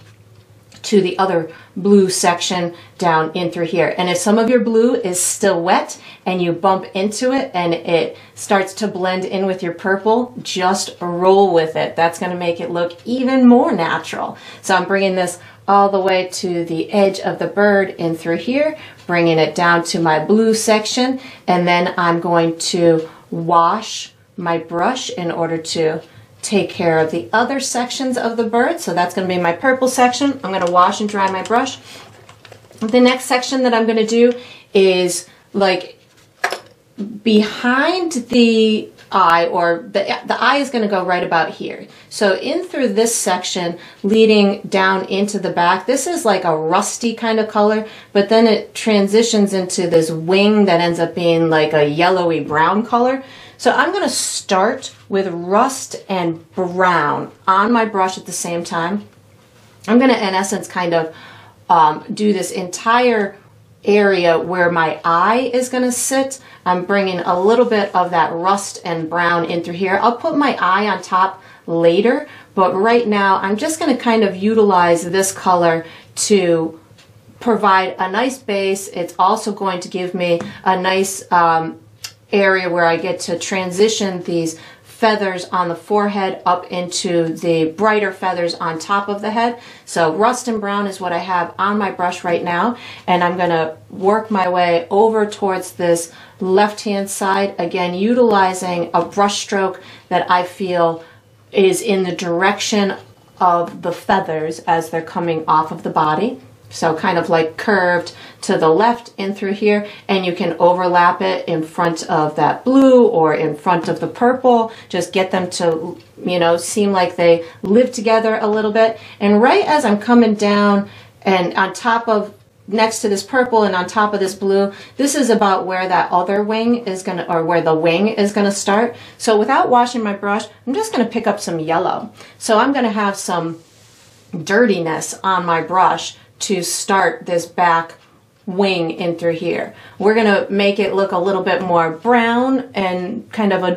to the other blue section down in through here. And if some of your blue is still wet and you bump into it and it starts to blend in with your purple, just roll with it. That's going to make it look even more natural. So I'm bringing this all the way to the edge of the bird in through here, bringing it down to my blue section, and then I'm going to wash my brush in order to take care of the other sections of the bird. So that's going to be my purple section. I'm going to wash and dry my brush. The next section that I'm going to do is like behind the eye, or the, the eye is going to go right about here. So in through this section leading down into the back, this is like a rusty kind of color, but then it transitions into this wing that ends up being like a yellowy brown color. So I'm going to start with rust and brown on my brush at the same time. I'm going to, in essence, kind of um, do this entire area where my eye is going to sit. I'm bringing a little bit of that rust and brown in through here. I'll put my eye on top later, but right now I'm just going to kind of utilize this color to provide a nice base. It's also going to give me a nice um, area where I get to transition these feathers on the forehead up into the brighter feathers on top of the head. So rust and brown is what I have on my brush right now, and I'm going to work my way over towards this left hand side, again utilizing a brush stroke that I feel is in the direction of the feathers as they're coming off of the body. So kind of like curved to the left in through here, and you can overlap it in front of that blue or in front of the purple. Just get them to, you know, seem like they live together a little bit. And right as I'm coming down and on top of, next to this purple and on top of this blue, this is about where that other wing is gonna, or where the wing is gonna start. So without washing my brush, I'm just gonna pick up some yellow. So I'm gonna have some dirtiness on my brush to start this back wing in through here. We're gonna make it look a little bit more brown and kind of a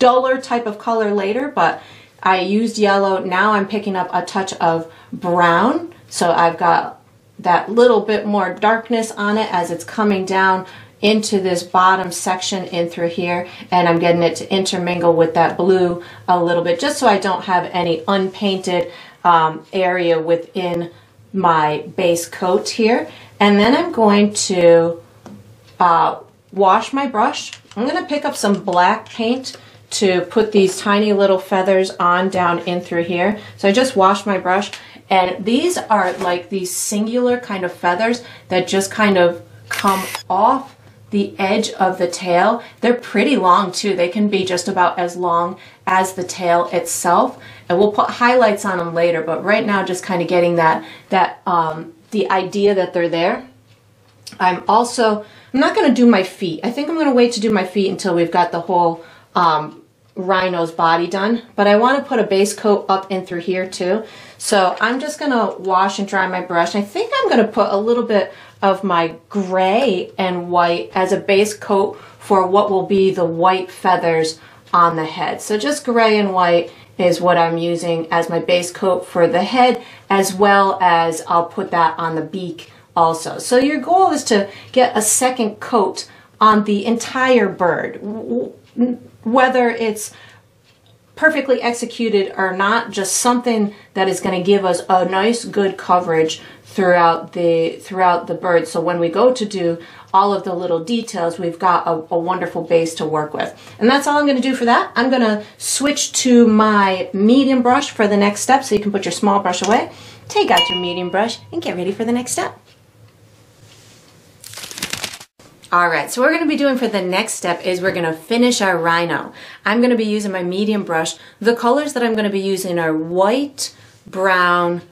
duller type of color later, but I used yellow. Now I'm picking up a touch of brown. So I've got that little bit more darkness on it as it's coming down into this bottom section in through here, and I'm getting it to intermingle with that blue a little bit, just so I don't have any unpainted um, area within my base coat here. And then I'm going to uh, wash my brush. I'm going to pick up some black paint to put these tiny little feathers on down in through here. So I just washed my brush, and these are like these singular kind of feathers that just kind of come off the edge of the tail. They're pretty long too. They can be just about as long as the tail itself. And we'll put highlights on them later, but right now just kind of getting that, that um, the idea that they're there. I'm also, I'm not gonna do my feet. I think I'm gonna wait to do my feet until we've got the whole um, rhino's body done, but I wanna put a base coat up in through here too. So I'm just gonna wash and dry my brush. I think I'm gonna put a little bit of my gray and white as a base coat for what will be the white feathers on the head. So just gray and white is what I'm using as my base coat for the head, as well as I'll put that on the beak also. So your goal is to get a second coat on the entire bird, whether it's perfectly executed or not, just something that is going to give us a nice good coverage throughout the throughout the bird. So when we go to do all of the little details, we've got a, a wonderful base to work with. And that's all I'm going to do for that. I'm going to switch to my medium brush for the next step, so you can put your small brush away, take out your medium brush, and get ready for the next step. All right, so what we're going to be doing for the next step is we're going to finish our rhino. I'm going to be using my medium brush. The colors that I'm going to be using are white, brown,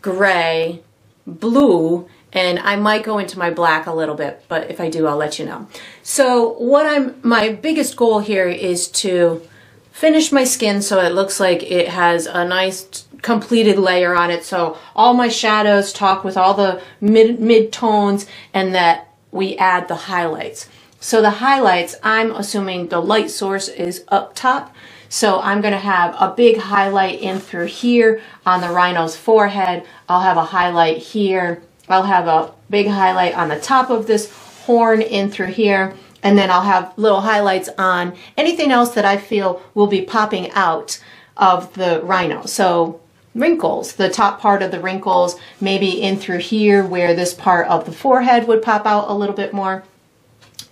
gray, blue, and I might go into my black a little bit, but if I do, I'll let you know. So what I'm, my biggest goal here is to finish my skin so it looks like it has a nice completed layer on it, so all my shadows talk with all the mid, mid-tones, and that we add the highlights. So the highlights, I'm assuming the light source is up top, so I'm gonna have a big highlight in through here on the rhino's forehead. I'll have a highlight here. I'll have a big highlight on the top of this horn in through here, and then I'll have little highlights on anything else that I feel will be popping out of the rhino. So wrinkles, the top part of the wrinkles, maybe in through here where this part of the forehead would pop out a little bit more,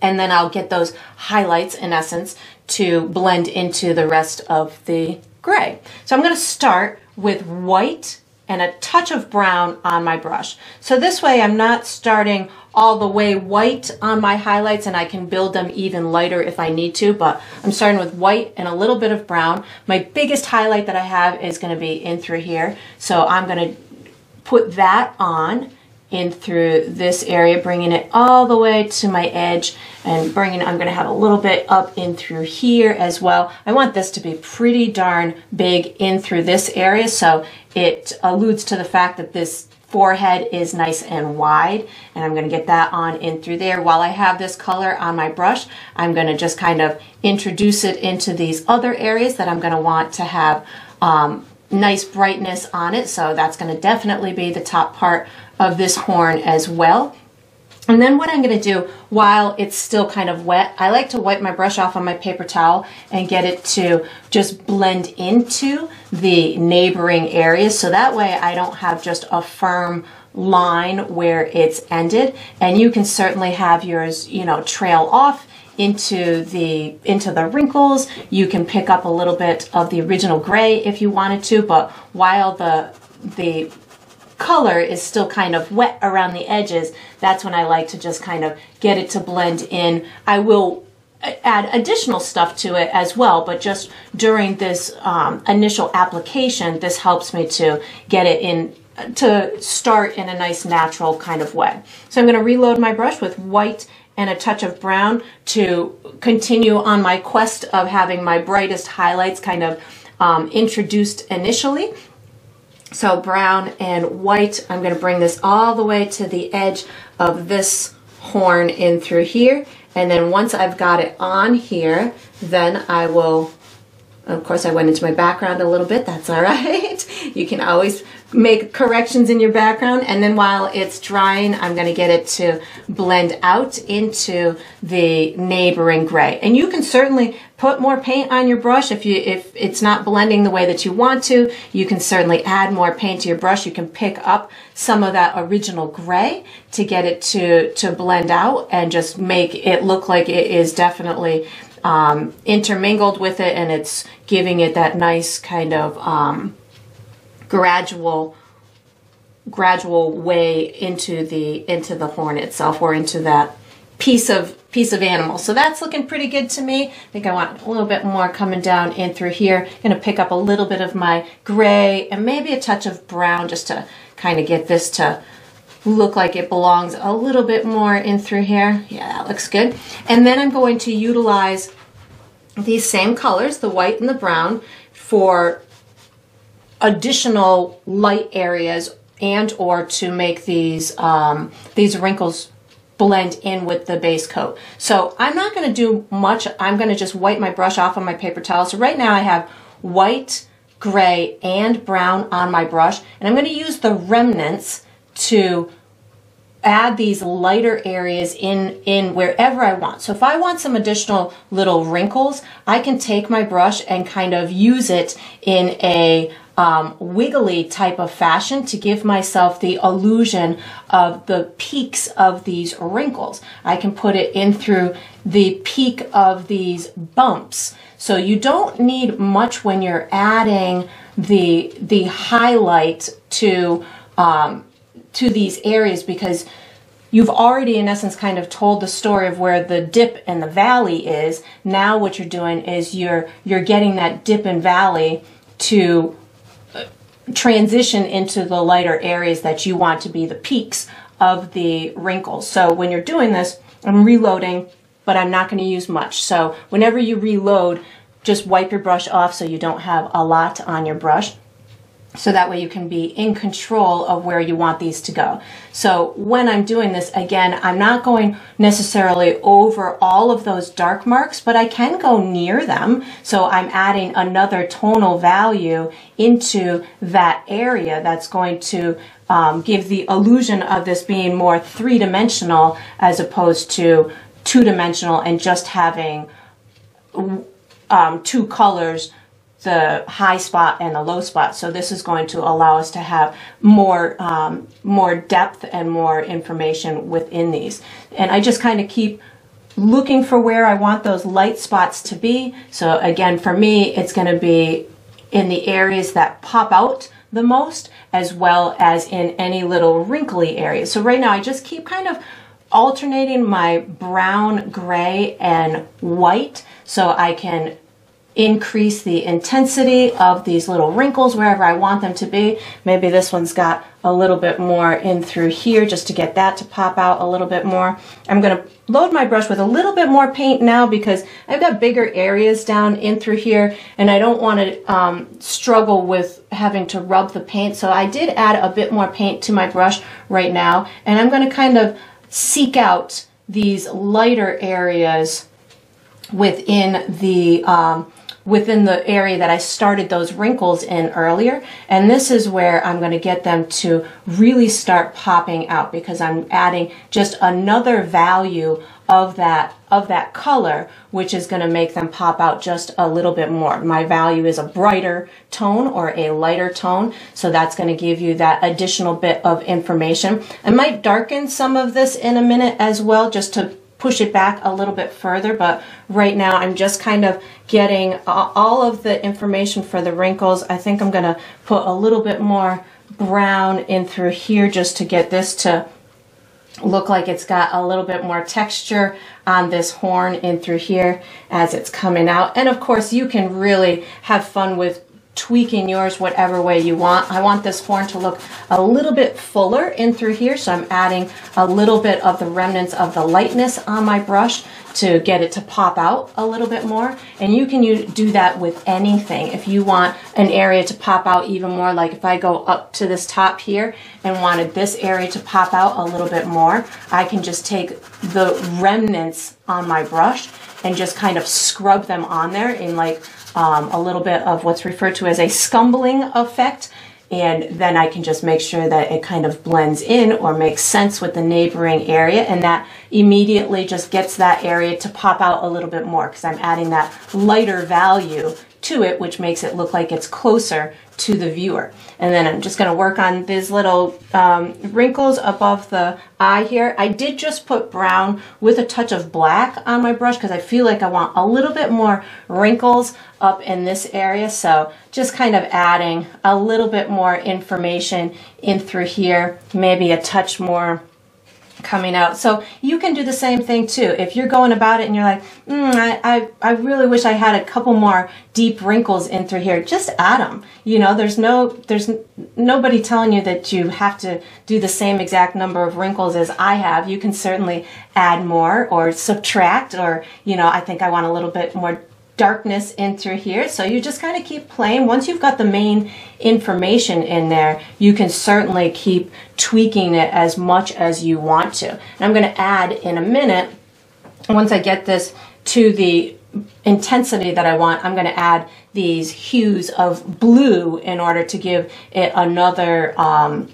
and then I'll get those highlights in essence to blend into the rest of the gray. So I'm going to start with white and a touch of brown on my brush. So this way I'm not starting all the way white on my highlights, and I can build them even lighter if I need to, but I'm starting with white and a little bit of brown. My biggest highlight that I have is going to be in through here, so I'm going to put that on in through this area, bringing it all the way to my edge, and bringing, I'm going to have a little bit up in through here as well. I want this to be pretty darn big in through this area, so it alludes to the fact that this forehead is nice and wide, and I'm going to get that on in through there. While I have this color on my brush, I'm going to just kind of introduce it into these other areas that I'm going to want to have um, nice brightness on it, so that's going to definitely be the top part of this horn as well. And then what I'm going to do, while it's still kind of wet, I like to wipe my brush off on my paper towel and get it to just blend into the neighboring areas, so that way I don't have just a firm line where it's ended. And you can certainly have yours, you know, trail off into the into the wrinkles. You can pick up a little bit of the original gray if you wanted to, but while the the color is still kind of wet around the edges, that's when I like to just kind of get it to blend in. I will add additional stuff to it as well, but just during this um, initial application, this helps me to get it in, to start in a nice natural kind of way. So I'm going to reload my brush with white and a touch of brown to continue on my quest of having my brightest highlights kind of um, introduced initially. So brown and white, I'm going to bring this all the way to the edge of this horn in through here, and then once I've got it on here, then I will, of course I went into my background a little bit, that's all right. You can always make corrections in your background, and then while it's drying, I'm going to get it to blend out into the neighboring gray. And you can certainly put more paint on your brush if you if it's not blending the way that you want to. You can certainly add more paint to your brush. You can pick up some of that original gray to get it to to blend out and just make it look like it is definitely um, intermingled with it, and it's giving it that nice kind of um, gradual gradual way into the into the horn itself, or into that piece of piece of animal. So that's looking pretty good to me. I think I want a little bit more coming down in through here. I'm going to pick up a little bit of my gray and maybe a touch of brown just to kind of get this to look like it belongs a little bit more in through here. Yeah, that looks good. And then I'm going to utilize these same colors, the white and the brown, for additional light areas, and or to make these um, these wrinkles blend in with the base coat. So I'm not going to do much. I'm going to just wipe my brush off on my paper towel. So right now I have white, gray, and brown on my brush, and I'm going to use the remnants to add these lighter areas in, in wherever I want. So if I want some additional little wrinkles, I can take my brush and kind of use it in a um, wiggly type of fashion to give myself the illusion of the peaks of these wrinkles. I can put it in through the peak of these bumps. So you don't need much when you're adding the, the highlight to, um, to these areas, because you've already in essence kind of told the story of where the dip and the valley is. Now what you're doing is you're you're getting that dip and valley to transition into the lighter areas that you want to be the peaks of the wrinkles. So when you're doing this, I'm reloading, but I'm not going to use much. So whenever you reload, just wipe your brush off so you don't have a lot on your brush. So that way you can be in control of where you want these to go. So when I'm doing this, again, I'm not going necessarily over all of those dark marks, but I can go near them. So I'm adding another tonal value into that area that's going to um, give the illusion of this being more three-dimensional as opposed to two-dimensional and just having um, two colors, the high spot and the low spot. So this is going to allow us to have more um, more depth and more information within these. And I just kind of keep looking for where I want those light spots to be. So again, for me, it's going to be in the areas that pop out the most, as well as in any little wrinkly areas. So right now I just keep kind of alternating my brown, gray, and white so I can increase the intensity of these little wrinkles wherever I want them to be. Maybe this one's got a little bit more in through here just to get that to pop out a little bit more. I'm going to load my brush with a little bit more paint now because I've got bigger areas down in through here and I don't want to um, struggle with having to rub the paint. So I did add a bit more paint to my brush right now, and I'm going to kind of seek out these lighter areas within the um, within the area that I started those wrinkles in earlier. And this is where I'm going to get them to really start popping out, because I'm adding just another value of that of that color, which is going to make them pop out just a little bit more. My value is a brighter tone or a lighter tone, so that's going to give you that additional bit of information. I might darken some of this in a minute as well, just to push it back a little bit further, but right now I'm just kind of getting all of the information for the wrinkles. I think I'm gonna put a little bit more brown in through here just to get this to look like it's got a little bit more texture on this horn in through here as it's coming out. And of course you can really have fun with tweaking yours whatever way you want. I want this horn to look a little bit fuller in through here, so I'm adding a little bit of the remnants of the lightness on my brush to get it to pop out a little bit more. And you can do that with anything. If you want an area to pop out even more, like if I go up to this top here and wanted this area to pop out a little bit more, I can just take the remnants on my brush and just kind of scrub them on there in like Um, a little bit of what's referred to as a scumbling effect, and then I can just make sure that it kind of blends in or makes sense with the neighboring area, and that immediately just gets that area to pop out a little bit more because I'm adding that lighter value to it, which makes it look like it's closer to the viewer. And then I'm just going to work on these little um, wrinkles above the eye here. I did just put brown with a touch of black on my brush because I feel like I want a little bit more wrinkles up in this area. So just kind of adding a little bit more information in through here, maybe a touch more coming out. So you can do the same thing too. If you're going about it and you're like, mm, I, I, I really wish I had a couple more deep wrinkles in through here, just add them. You know, there's no, there's nobody telling you that you have to do the same exact number of wrinkles as I have. You can certainly add more or subtract, or, you know, I think I want a little bit more darkness in through here. So you just kind of keep playing. Once you've got the main information in there, you can certainly keep tweaking it as much as you want to. And I'm going to add in a minute, once I get this to the intensity that I want, I'm going to add these hues of blue in order to give it another um,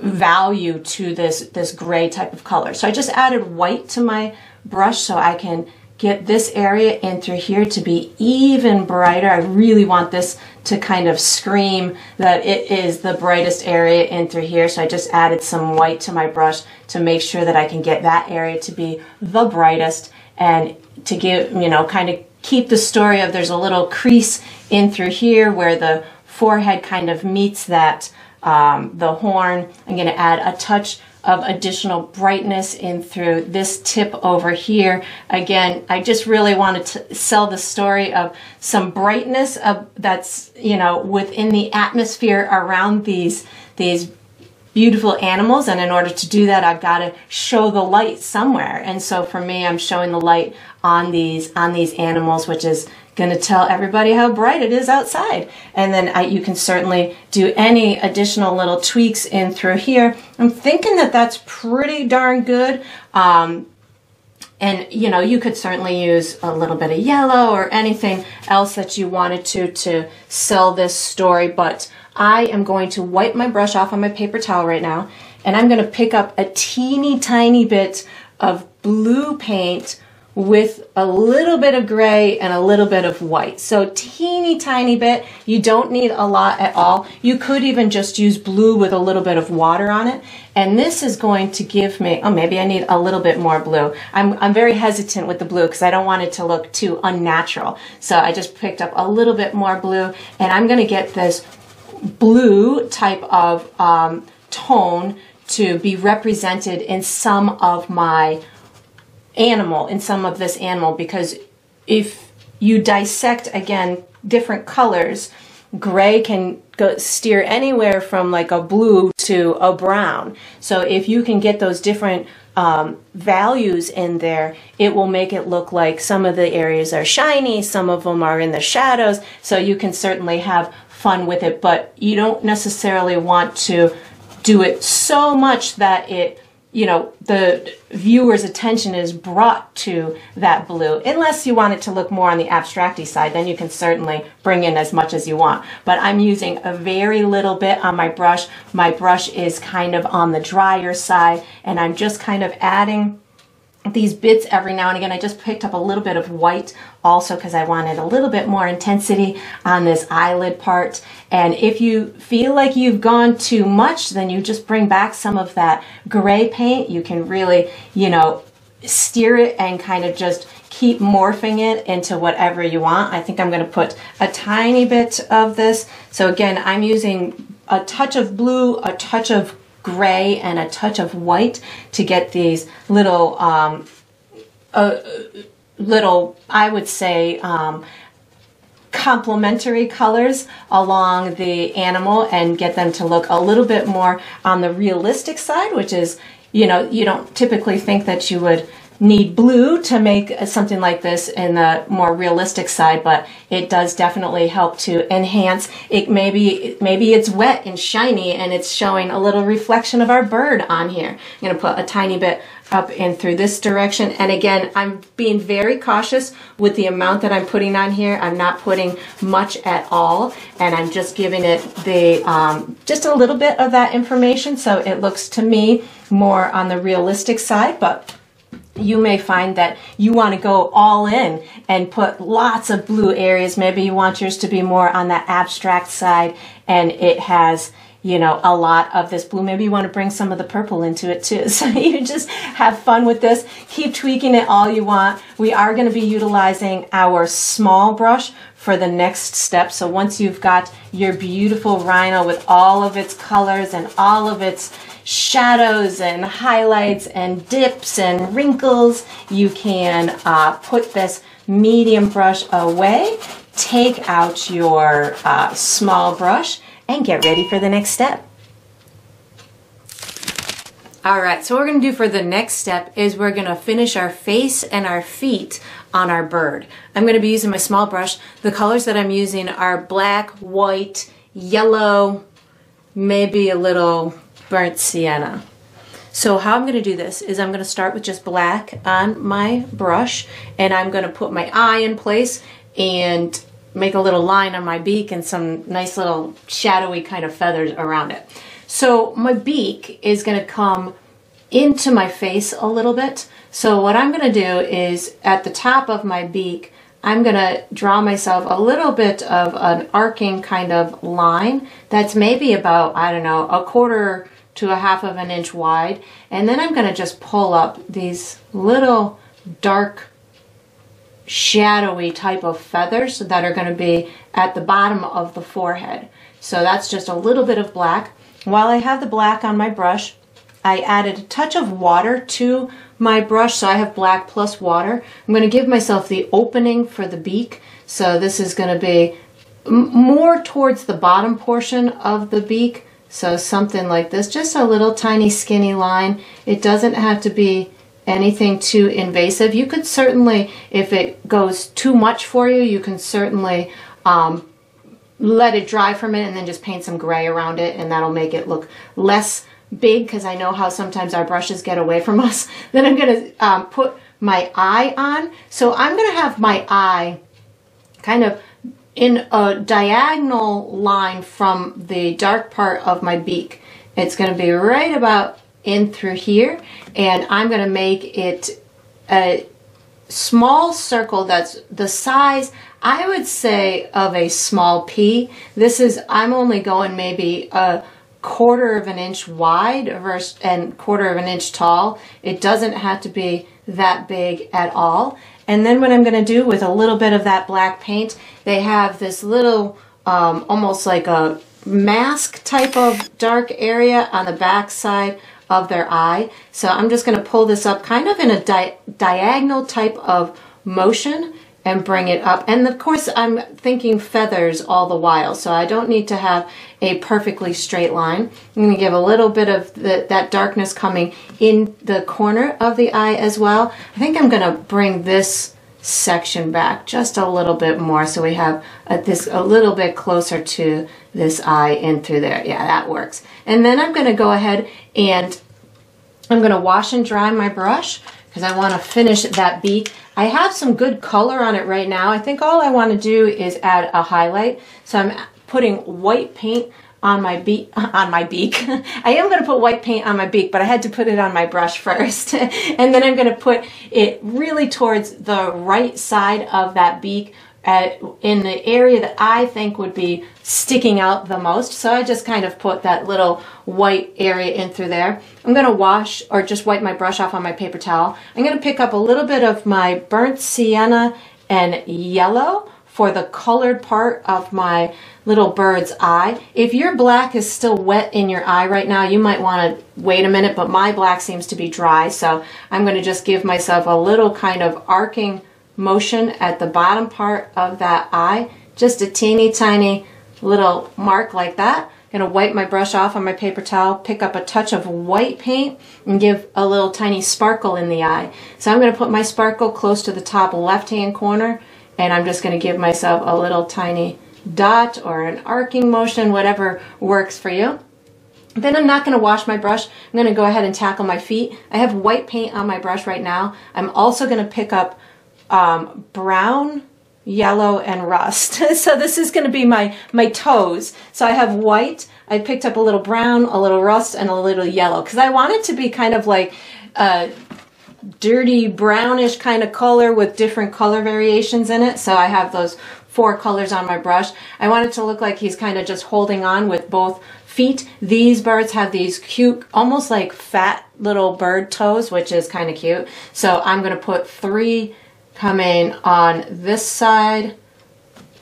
value to this, this gray type of color. So I just added white to my brush so I can get this area in through here to be even brighter. I really want this to kind of scream that it is the brightest area in through here. So I just added some white to my brush to make sure that I can get that area to be the brightest and to give, you know, kind of keep the story of there's a little crease in through here where the forehead kind of meets that, um, the horn. I'm going to add a touch of additional brightness in through this tip over here. Again, I just really wanted to sell the story of some brightness of that's, you know, within the atmosphere around these, these beautiful animals. And in order to do that, I've got to show the light somewhere. And so for me, I'm showing the light on these, on these animals, which is going to tell everybody how bright it is outside. And then I, you can certainly do any additional little tweaks in through here. I'm thinking that that's pretty darn good. Um, and you know, you could certainly use a little bit of yellow or anything else that you wanted to, to sell this story. But I am going to wipe my brush off on my paper towel right now. And I'm going to pick up a teeny tiny bit of blue paint with a little bit of gray and a little bit of white. So teeny tiny bit, you don't need a lot at all. You could even just use blue with a little bit of water on it. And this is going to give me, oh, maybe I need a little bit more blue. I'm, I'm very hesitant with the blue because I don't want it to look too unnatural. So I just picked up a little bit more blue, and I'm gonna get this blue type of um, tone to be represented in some of my animal, in some of this animal, because if you dissect, again, different colors, gray can go steer anywhere from like a blue to a brown. So if you can get those different um, values in there, it will make it look like some of the areas are shiny, some of them are in the shadows, so you can certainly have fun with it, but you don't necessarily want to do it so much that it, you know, the viewer's attention is brought to that blue. Unless you want it to look more on the abstracty side, then you can certainly bring in as much as you want. But I'm using a very little bit on my brush. My brush is kind of on the drier side, and I'm just kind of adding these bits every now and again. I just picked up a little bit of white also because I wanted a little bit more intensity on this eyelid part. And if you feel like you've gone too much, then you just bring back some of that gray paint. You can really, you know, steer it and kind of just keep morphing it into whatever you want. I think I'm going to put a tiny bit of this. So again, I'm using a touch of blue, a touch of gray, and a touch of white to get these little, um, uh, little, I would say, um, complementary colors along the animal and get them to look a little bit more on the realistic side, which is, you know, you don't typically think that you would need blue to make something like this in the more realistic side, but it does definitely help to enhance it. Maybe, maybe it's wet and shiny and it's showing a little reflection of our bird on here. I'm gonna put a tiny bit up in through this direction. And again, I'm being very cautious with the amount that I'm putting on here. I'm not putting much at all, and I'm just giving it the, um, just a little bit of that information. So it looks to me more on the realistic side, but you may find that you want to go all in and put lots of blue areas. Maybe you want yours to be more on that abstract side, and it has, you know, a lot of this blue. Maybe you want to bring some of the purple into it too. So you just have fun with this. Keep tweaking it all you want. We are going to be utilizing our small brush for the next step. So once you've got your beautiful rhino with all of its colors and all of its shadows and highlights and dips and wrinkles, you can uh, put this medium brush away, take out your uh, small brush, and get ready for the next step. All right, so what we're gonna do for the next step is we're gonna finish our face and our feet on our bird. I'm gonna be using my small brush. The colors that I'm using are black, white, yellow, maybe a little burnt sienna. So how I'm going to do this is I'm going to start with just black on my brush, and I'm going to put my eye in place and make a little line on my beak and some nice little shadowy kind of feathers around it. So my beak is going to come into my face a little bit. So what I'm going to do is at the top of my beak, I'm going to draw myself a little bit of an arcing kind of line that's maybe about, I don't know, a quarter to a half of an inch wide. And then I'm going to just pull up these little dark shadowy type of feathers that are going to be at the bottom of the forehead. So that's just a little bit of black. While I have the black on my brush, I added a touch of water to my brush, so I have black plus water. I'm going to give myself the opening for the beak, so this is going to be more towards the bottom portion of the beak, so something like this, just a little tiny skinny line. It doesn't have to be anything too invasive. You could certainly, if it goes too much for you, you can certainly um, let it dry from it and then just paint some gray around it, and that'll make it look less big, because I know how sometimes our brushes get away from us. Then I'm going to um, put my eye on. So I'm going to have my eye kind of in a diagonal line from the dark part of my beak. It's going to be right about in through here, and I'm going to make it a small circle that's the size, I would say, of a small pea. This is, I'm only going maybe a quarter of an inch wide versus and quarter of an inch tall. It doesn't have to be that big at all. And then what I'm going to do with a little bit of that black paint, they have this little um, almost like a mask type of dark area on the back side of their eye. So I'm just going to pull this up kind of in a di diagonal type of motion and bring it up. And of course I'm thinking feathers all the while, so I don't need to have a perfectly straight line. I'm going to give a little bit of the, that darkness coming in the corner of the eye as well. I think I'm going to bring this section back just a little bit more, so we have a, this a little bit closer to this eye in through there. Yeah, that works. And then I'm going to go ahead and I'm going to wash and dry my brush, because I want to finish that beak. I have some good color on it right now. I think all I want to do is add a highlight. So I'm putting white paint on my beak, on my beak. I am going to put white paint on my beak, but I had to put it on my brush first. And then I'm going to put it really towards the right side of that beak at, in the area that I think would be sticking out the most. So I just kind of put that little white area in through there. I'm going to wash or just wipe my brush off on my paper towel. I'm going to pick up a little bit of my burnt sienna and yellow for the colored part of my little bird's eye. If your black is still wet in your eye right now, you might want to wait a minute, but my black seems to be dry, so I'm going to just give myself a little kind of arcing motion at the bottom part of that eye, just a teeny tiny little mark like that. I'm going to wipe my brush off on my paper towel, pick up a touch of white paint, and give a little tiny sparkle in the eye. So I'm going to put my sparkle close to the top left hand corner, and I'm just going to give myself a little tiny dot or an arcing motion, whatever works for you. Then I'm not going to wash my brush. I'm going to go ahead and tackle my feet. I have white paint on my brush right now. I'm also going to pick up Um, brown, yellow, and rust. So this is going to be my, my toes. So I have white, I picked up a little brown, a little rust, and a little yellow, because I want it to be kind of like a dirty brownish kind of color with different color variations in it. So I have those four colors on my brush. I want it to look like he's kind of just holding on with both feet. These birds have these cute, almost like fat little bird toes, which is kind of cute. So I'm going to put three coming on this side,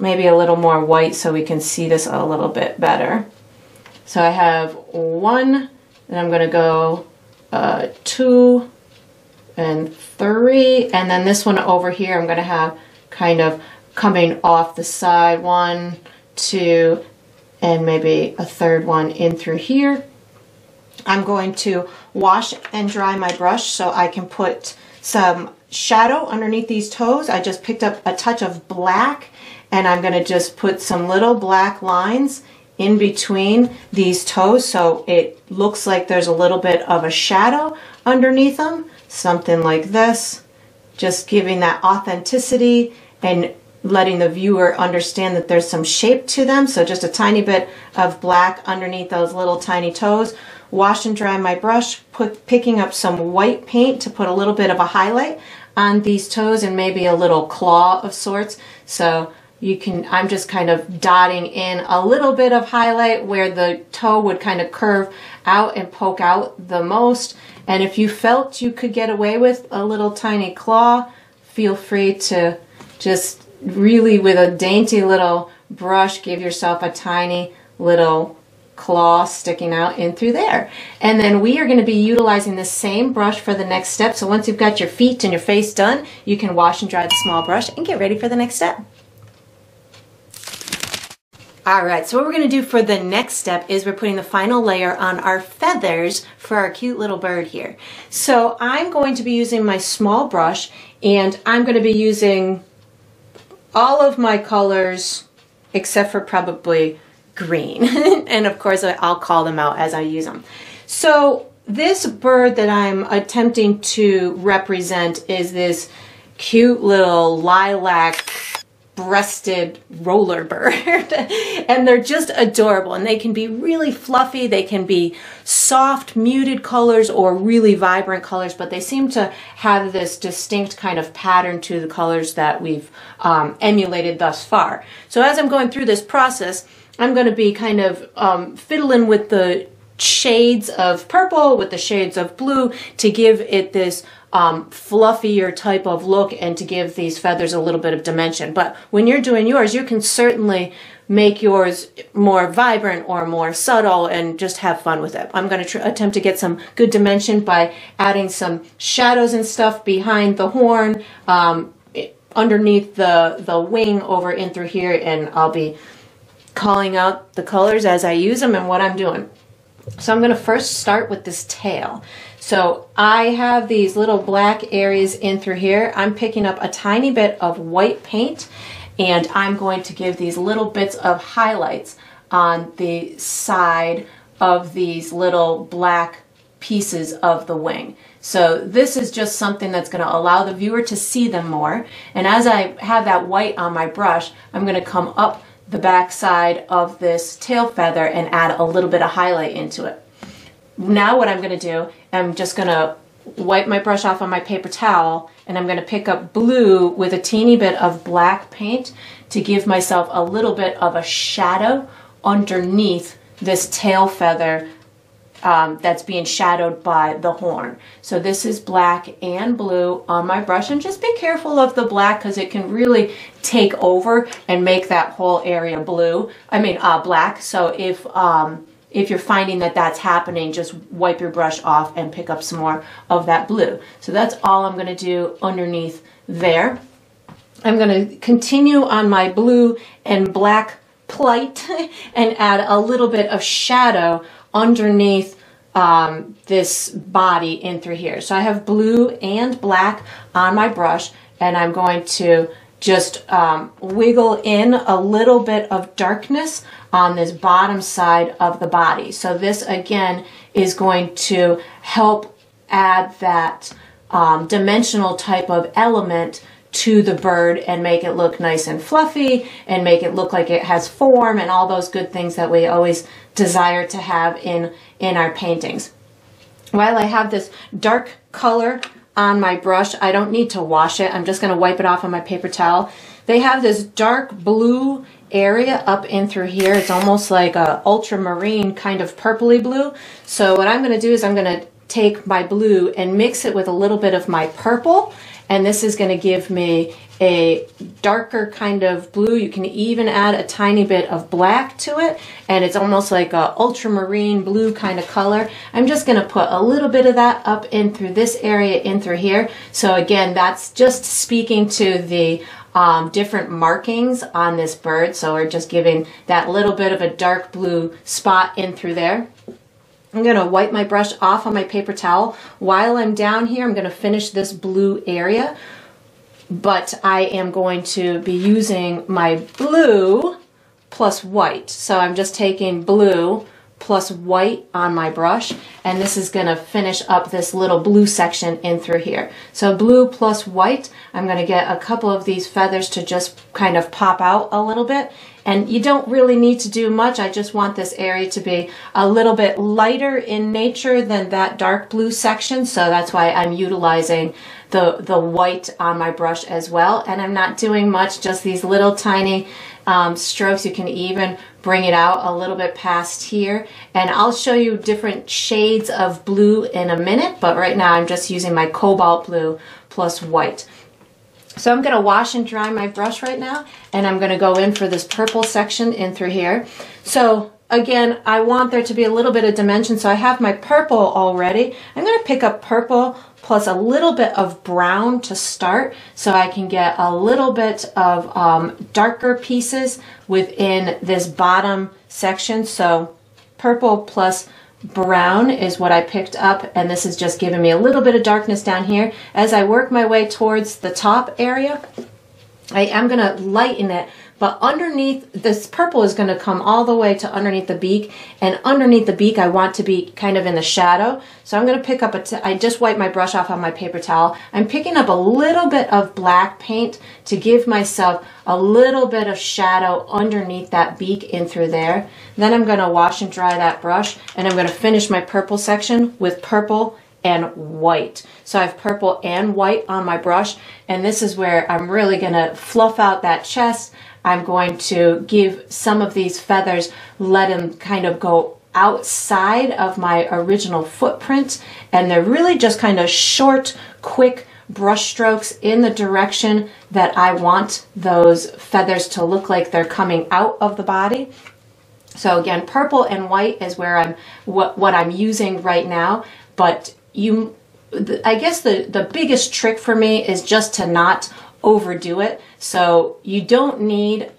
maybe a little more white so we can see this a little bit better. So I have one, and I'm going to go uh, two and three, and then this one over here I'm going to have kind of coming off the side, one, two, and maybe a third one in through here. I'm going to wash and dry my brush so I can put some shadow underneath these toes. I just picked up a touch of black, and I'm going to just put some little black lines in between these toes, so it looks like there's a little bit of a shadow underneath them, something like this, just giving that authenticity and letting the viewer understand that there's some shape to them. So just a tiny bit of black underneath those little tiny toes. Wash and dry my brush, put, picking up some white paint to put a little bit of a highlight on these toes and maybe a little claw of sorts. So you can, I'm just kind of dotting in a little bit of highlight where the toe would kind of curve out and poke out the most. And if you felt you could get away with a little tiny claw, feel free to just really, with a dainty little brush, give yourself a tiny little claw sticking out in through there. And then we are going to be utilizing the same brush for the next step. So once you've got your feet and your face done, you can wash and dry the small brush and get ready for the next step. All right, so what we're going to do for the next step is we're putting the final layer on our feathers for our cute little bird here. So I'm going to be using my small brush, and I'm going to be using all of my colors except for probably green. And of course I'll call them out as I use them. So this bird that I'm attempting to represent is this cute little lilac breasted roller bird. And they're just adorable, and they can be really fluffy, they can be soft muted colors or really vibrant colors, but they seem to have this distinct kind of pattern to the colors that we've um, emulated thus far. So as I'm going through this process, I'm going to be kind of um, fiddling with the shades of purple, with the shades of blue, to give it this um, fluffier type of look and to give these feathers a little bit of dimension. But when you're doing yours, you can certainly make yours more vibrant or more subtle and just have fun with it. I'm going to attempt to get some good dimension by adding some shadows and stuff behind the horn, um, underneath the, the wing, over in through here, and I'll be calling out the colors as I use them and what I'm doing. So I'm going to first start with this tail. So I have these little black areas in through here. I'm picking up a tiny bit of white paint, and I'm going to give these little bits of highlights on the side of these little black pieces of the wing. So this is just something that's going to allow the viewer to see them more. And as I have that white on my brush, I'm going to come up the back side of this tail feather and add a little bit of highlight into it. Now what I'm going to do, I'm just going to wipe my brush off on my paper towel, and I'm going to pick up blue with a teeny bit of black paint to give myself a little bit of a shadow underneath this tail feather um, that's being shadowed by the horn. So this is black and blue on my brush, and just be careful of the black because it can really take over and make that whole area blue, I mean uh, black. So if um, if you're finding that that's happening, just wipe your brush off and pick up some more of that blue. So that's all I'm going to do underneath there. I'm going to continue on my blue and black plight and add a little bit of shadow underneath um, this body in through here. So I have blue and black on my brush, and I'm going to just um, wiggle in a little bit of darkness on this bottom side of the body. So this again is going to help add that um, dimensional type of element to the bird and make it look nice and fluffy and make it look like it has form and all those good things that we always desire to have in, in our paintings. While I have this dark color on my brush, I don't need to wash it. I'm just going to wipe it off on my paper towel. They have this dark blue area up in through here. It's almost like a ultramarine kind of purpley blue. So what I'm going to do is I'm going to take my blue and mix it with a little bit of my purple, and this is going to give me a darker kind of blue. You can even add a tiny bit of black to it, and it's almost like a ultramarine blue kind of color. I'm just going to put a little bit of that up in through this area in through here. So again, that's just speaking to the um, different markings on this bird. So we're just giving that little bit of a dark blue spot in through there. I'm going to wipe my brush off on my paper towel. While I'm down here, I'm going to finish this blue area, but I am going to be using my blue plus white. So I'm just taking blue plus white on my brush, and this is gonna finish up this little blue section in through here. So blue plus white, I'm gonna get a couple of these feathers to just kind of pop out a little bit, and you don't really need to do much. I just want this area to be a little bit lighter in nature than that dark blue section, so that's why I'm utilizing the, the white on my brush as well, and I'm not doing much, just these little tiny um, strokes. You can even bring it out a little bit past here, and I'll show you different shades of blue in a minute, but right now I'm just using my cobalt blue plus white. So I'm gonna wash and dry my brush right now, and I'm gonna go in for this purple section in through here. So again, I want there to be a little bit of dimension, so I have my purple already. I'm gonna pick up purple plus a little bit of brown to start, so I can get a little bit of um, darker pieces within this bottom section. So purple plus brown is what I picked up, and this is just giving me a little bit of darkness down here. As I work my way towards the top area, I am going to lighten it, but underneath, this purple is going to come all the way to underneath the beak, and underneath the beak I want to be kind of in the shadow. So I'm going to pick up a, t I just wiped my brush off on my paper towel. I'm picking up a little bit of black paint to give myself a little bit of shadow underneath that beak in through there. Then I'm going to wash and dry that brush, and I'm going to finish my purple section with purple and white. So I have purple and white on my brush, and this is where I'm really going to fluff out that chest. I'm going to give some of these feathers, let them kind of go outside of my original footprint, and they're really just kind of short, quick brush strokes in the direction that I want those feathers to look like they're coming out of the body. So again, purple and white is where I'm what, what I'm using right now, but you, I guess the, the biggest trick for me is just to not overdo it. So you don't need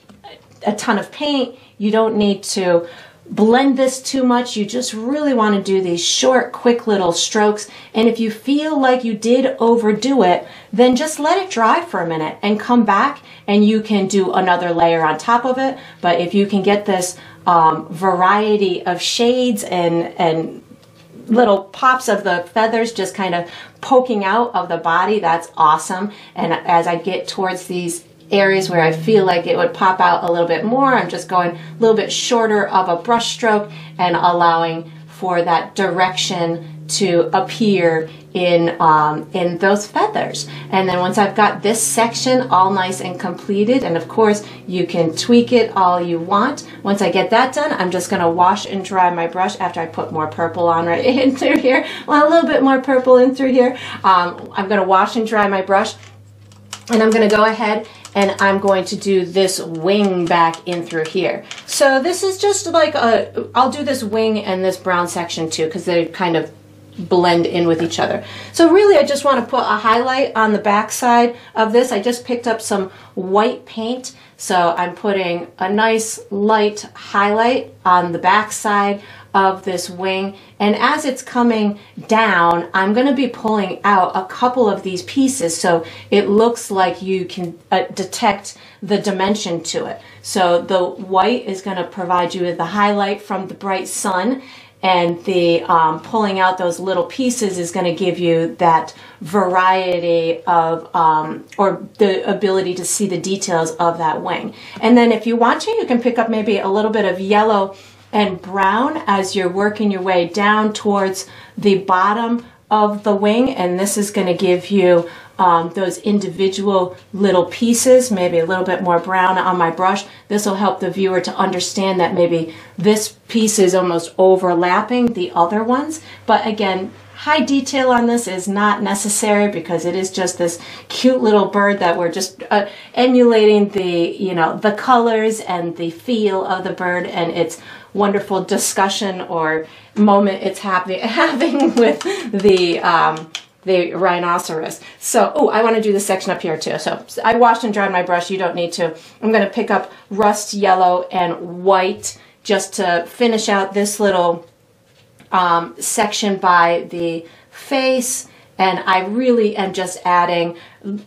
a ton of paint. You don't need to blend this too much. You just really want to do these short, quick little strokes. And if you feel like you did overdo it, then just let it dry for a minute and come back, and you can do another layer on top of it. But if you can get this um, variety of shades and, and little pops of the feathers just kind of poking out of the body, that's awesome. And as I get towards these areas where I feel like it would pop out a little bit more, I'm just going a little bit shorter of a brush stroke and allowing for that direction to appear in um, in those feathers. And then once I've got this section all nice and completed, and of course you can tweak it all you want, once I get that done, I'm just gonna wash and dry my brush after I put more purple on right in through here, well, a little bit more purple in through here. Um, I'm gonna wash and dry my brush, and I'm gonna go ahead and I'm going to do this wing back in through here. So this is just like a, I'll do this wing and this brown section too, because they kind of blend in with each other. So really I just want to put a highlight on the back side of this. I just picked up some white paint, so I'm putting a nice light highlight on the back side of this wing, and as it's coming down I'm going to be pulling out a couple of these pieces so it looks like you can uh, detect the dimension to it. So the white is going to provide you with the highlight from the bright sun, and the um, pulling out those little pieces is going to give you that variety of, um, or the ability to see the details of that wing. And then if you want to, you can pick up maybe a little bit of yellow and brown as you're working your way down towards the bottom of the wing, and this is going to give you Um, those individual little pieces, maybe a little bit more brown on my brush. This will help the viewer to understand that maybe this piece is almost overlapping the other ones. But again, high detail on this is not necessary because it is just this cute little bird that we're just uh, emulating the, you know, the colors and the feel of the bird and its wonderful discussion or moment it's happy, having with the um, the rhinoceros. So, oh, I want to do this section up here too. So I washed and dried my brush. You don't need to. I'm going to pick up rust yellow and white just to finish out this little um, section by the face. and I really am just adding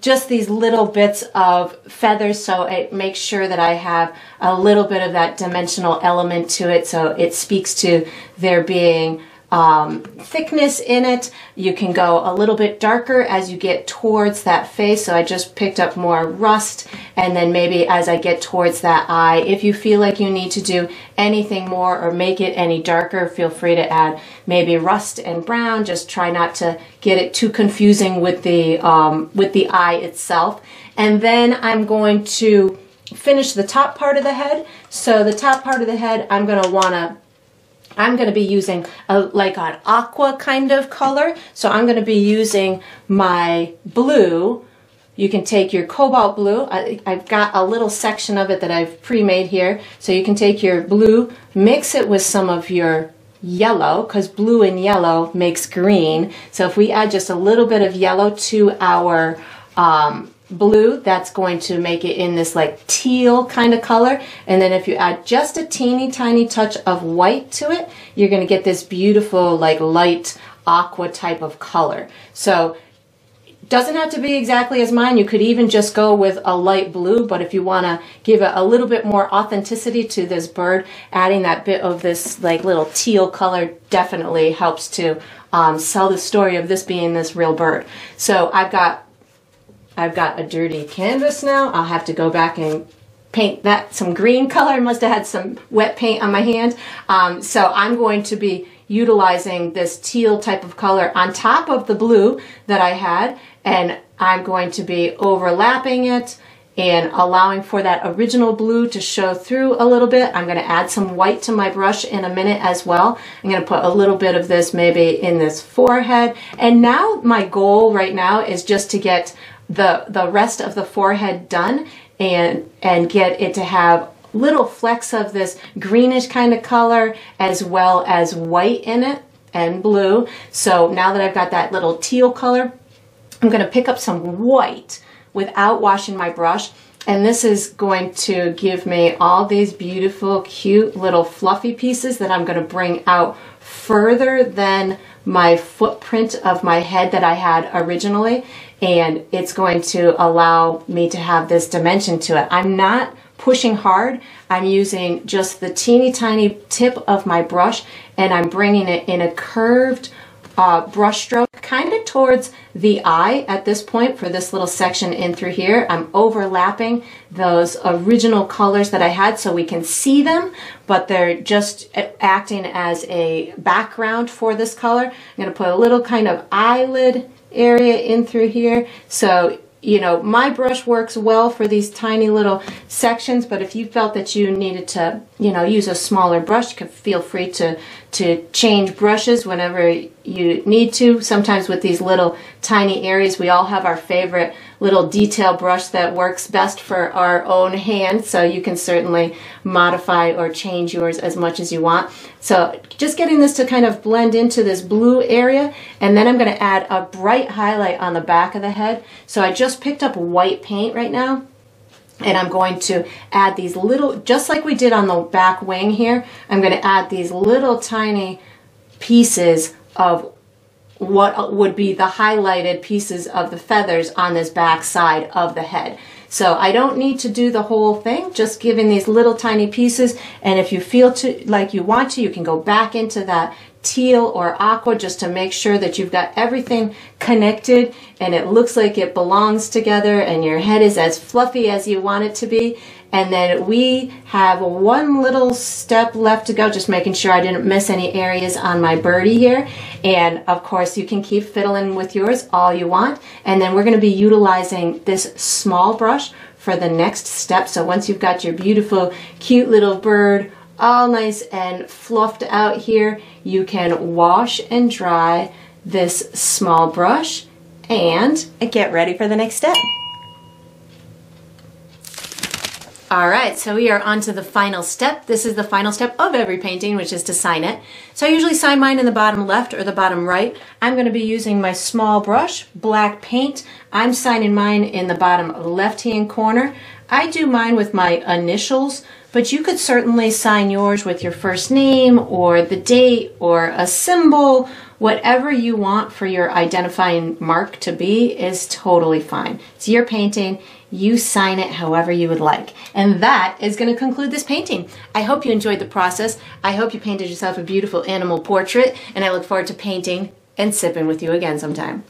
just these little bits of feathers, so it makes sure that I have a little bit of that dimensional element to it, so it speaks to there being um, thickness in it. You can go a little bit darker as you get towards that face, so I just picked up more rust, and then maybe as I get towards that eye, if you feel like you need to do anything more or make it any darker, feel free to add maybe rust and brown. Just try not to get it too confusing with the um, with the eye itself. And then I'm going to finish the top part of the head. So the top part of the head, I'm going to want to I'm going to be using a, like an aqua kind of color. So I'm going to be using my blue. You can take your cobalt blue. I, I've got a little section of it that I've pre-made here. So you can take your blue, mix it with some of your yellow, because blue and yellow makes green. So if we add just a little bit of yellow to our um, blue, that's going to make it in this like teal kind of color. And then if you add just a teeny tiny touch of white to it, you're going to get this beautiful like light aqua type of color. So it doesn't have to be exactly as mine. You could even just go with a light blue, but if you want to give it a little bit more authenticity to this bird, adding that bit of this like little teal color definitely helps to um, sell the story of this being this real bird. So I've got I've got a dirty canvas now. I'll have to go back and paint that some green color. I must have had some wet paint on my hand. Um, so I'm going to be utilizing this teal type of color on top of the blue that I had, and I'm going to be overlapping it and allowing for that original blue to show through a little bit. I'm going to add some white to my brush in a minute as well. I'm going to put a little bit of this maybe in this forehead. And now my goal right now is just to get the the rest of the forehead done and and get it to have little flecks of this greenish kind of color as well as white in it and blue. So now that I've got that little teal color, I'm going to pick up some white without washing my brush, and this is going to give me all these beautiful cute little fluffy pieces that I'm going to bring out further than my footprint of my head that I had originally, and it's going to allow me to have this dimension to it. I'm not pushing hard. I'm using just the teeny tiny tip of my brush, and I'm bringing it in a curved uh, brush stroke kind of towards the eye at this point for this little section in through here. I'm overlapping those original colors that I had so we can see them, but they're just acting as a background for this color. I'm going to put a little kind of eyelid area in through here. So, you know, my brush works well for these tiny little sections, but if you felt that you needed to, you know, use a smaller brush, you could feel free to to change brushes whenever you need to. Sometimes with these little tiny areas, we all have our favorite little detail brush that works best for our own hand, so you can certainly modify or change yours as much as you want. So just getting this to kind of blend into this blue area, and then I'm going to add a bright highlight on the back of the head. So I just picked up white paint right now, and I'm going to add these little, just like we did on the back wing here, I'm going to add these little tiny pieces of what would be the highlighted pieces of the feathers on this back side of the head. So I don't need to do the whole thing, just giving these little tiny pieces. And if you feel to, like you want to, you can go back into that teal or aqua just to make sure that you've got everything connected and it looks like it belongs together and your head is as fluffy as you want it to be. And then we have one little step left to go, just making sure I didn't miss any areas on my birdie here. And of course you can keep fiddling with yours all you want. And then we're going to be utilizing this small brush for the next step. So once you've got your beautiful cute little bird all nice and fluffed out here, you can wash and dry this small brush and get ready for the next step. All right, so we are on to the final step. This is the final step of every painting, which is to sign it. So I usually sign mine in the bottom left or the bottom right. I'm going to be using my small brush, black paint. I'm signing mine in the bottom left-hand corner. I do mine with my initials, but you could certainly sign yours with your first name or the date or a symbol Whatever you want for your identifying mark to be is totally fine. It's your painting. You sign it however you would like. And that is going to conclude this painting. I hope you enjoyed the process. I hope you painted yourself a beautiful animal portrait, and I look forward to painting and sipping with you again sometime.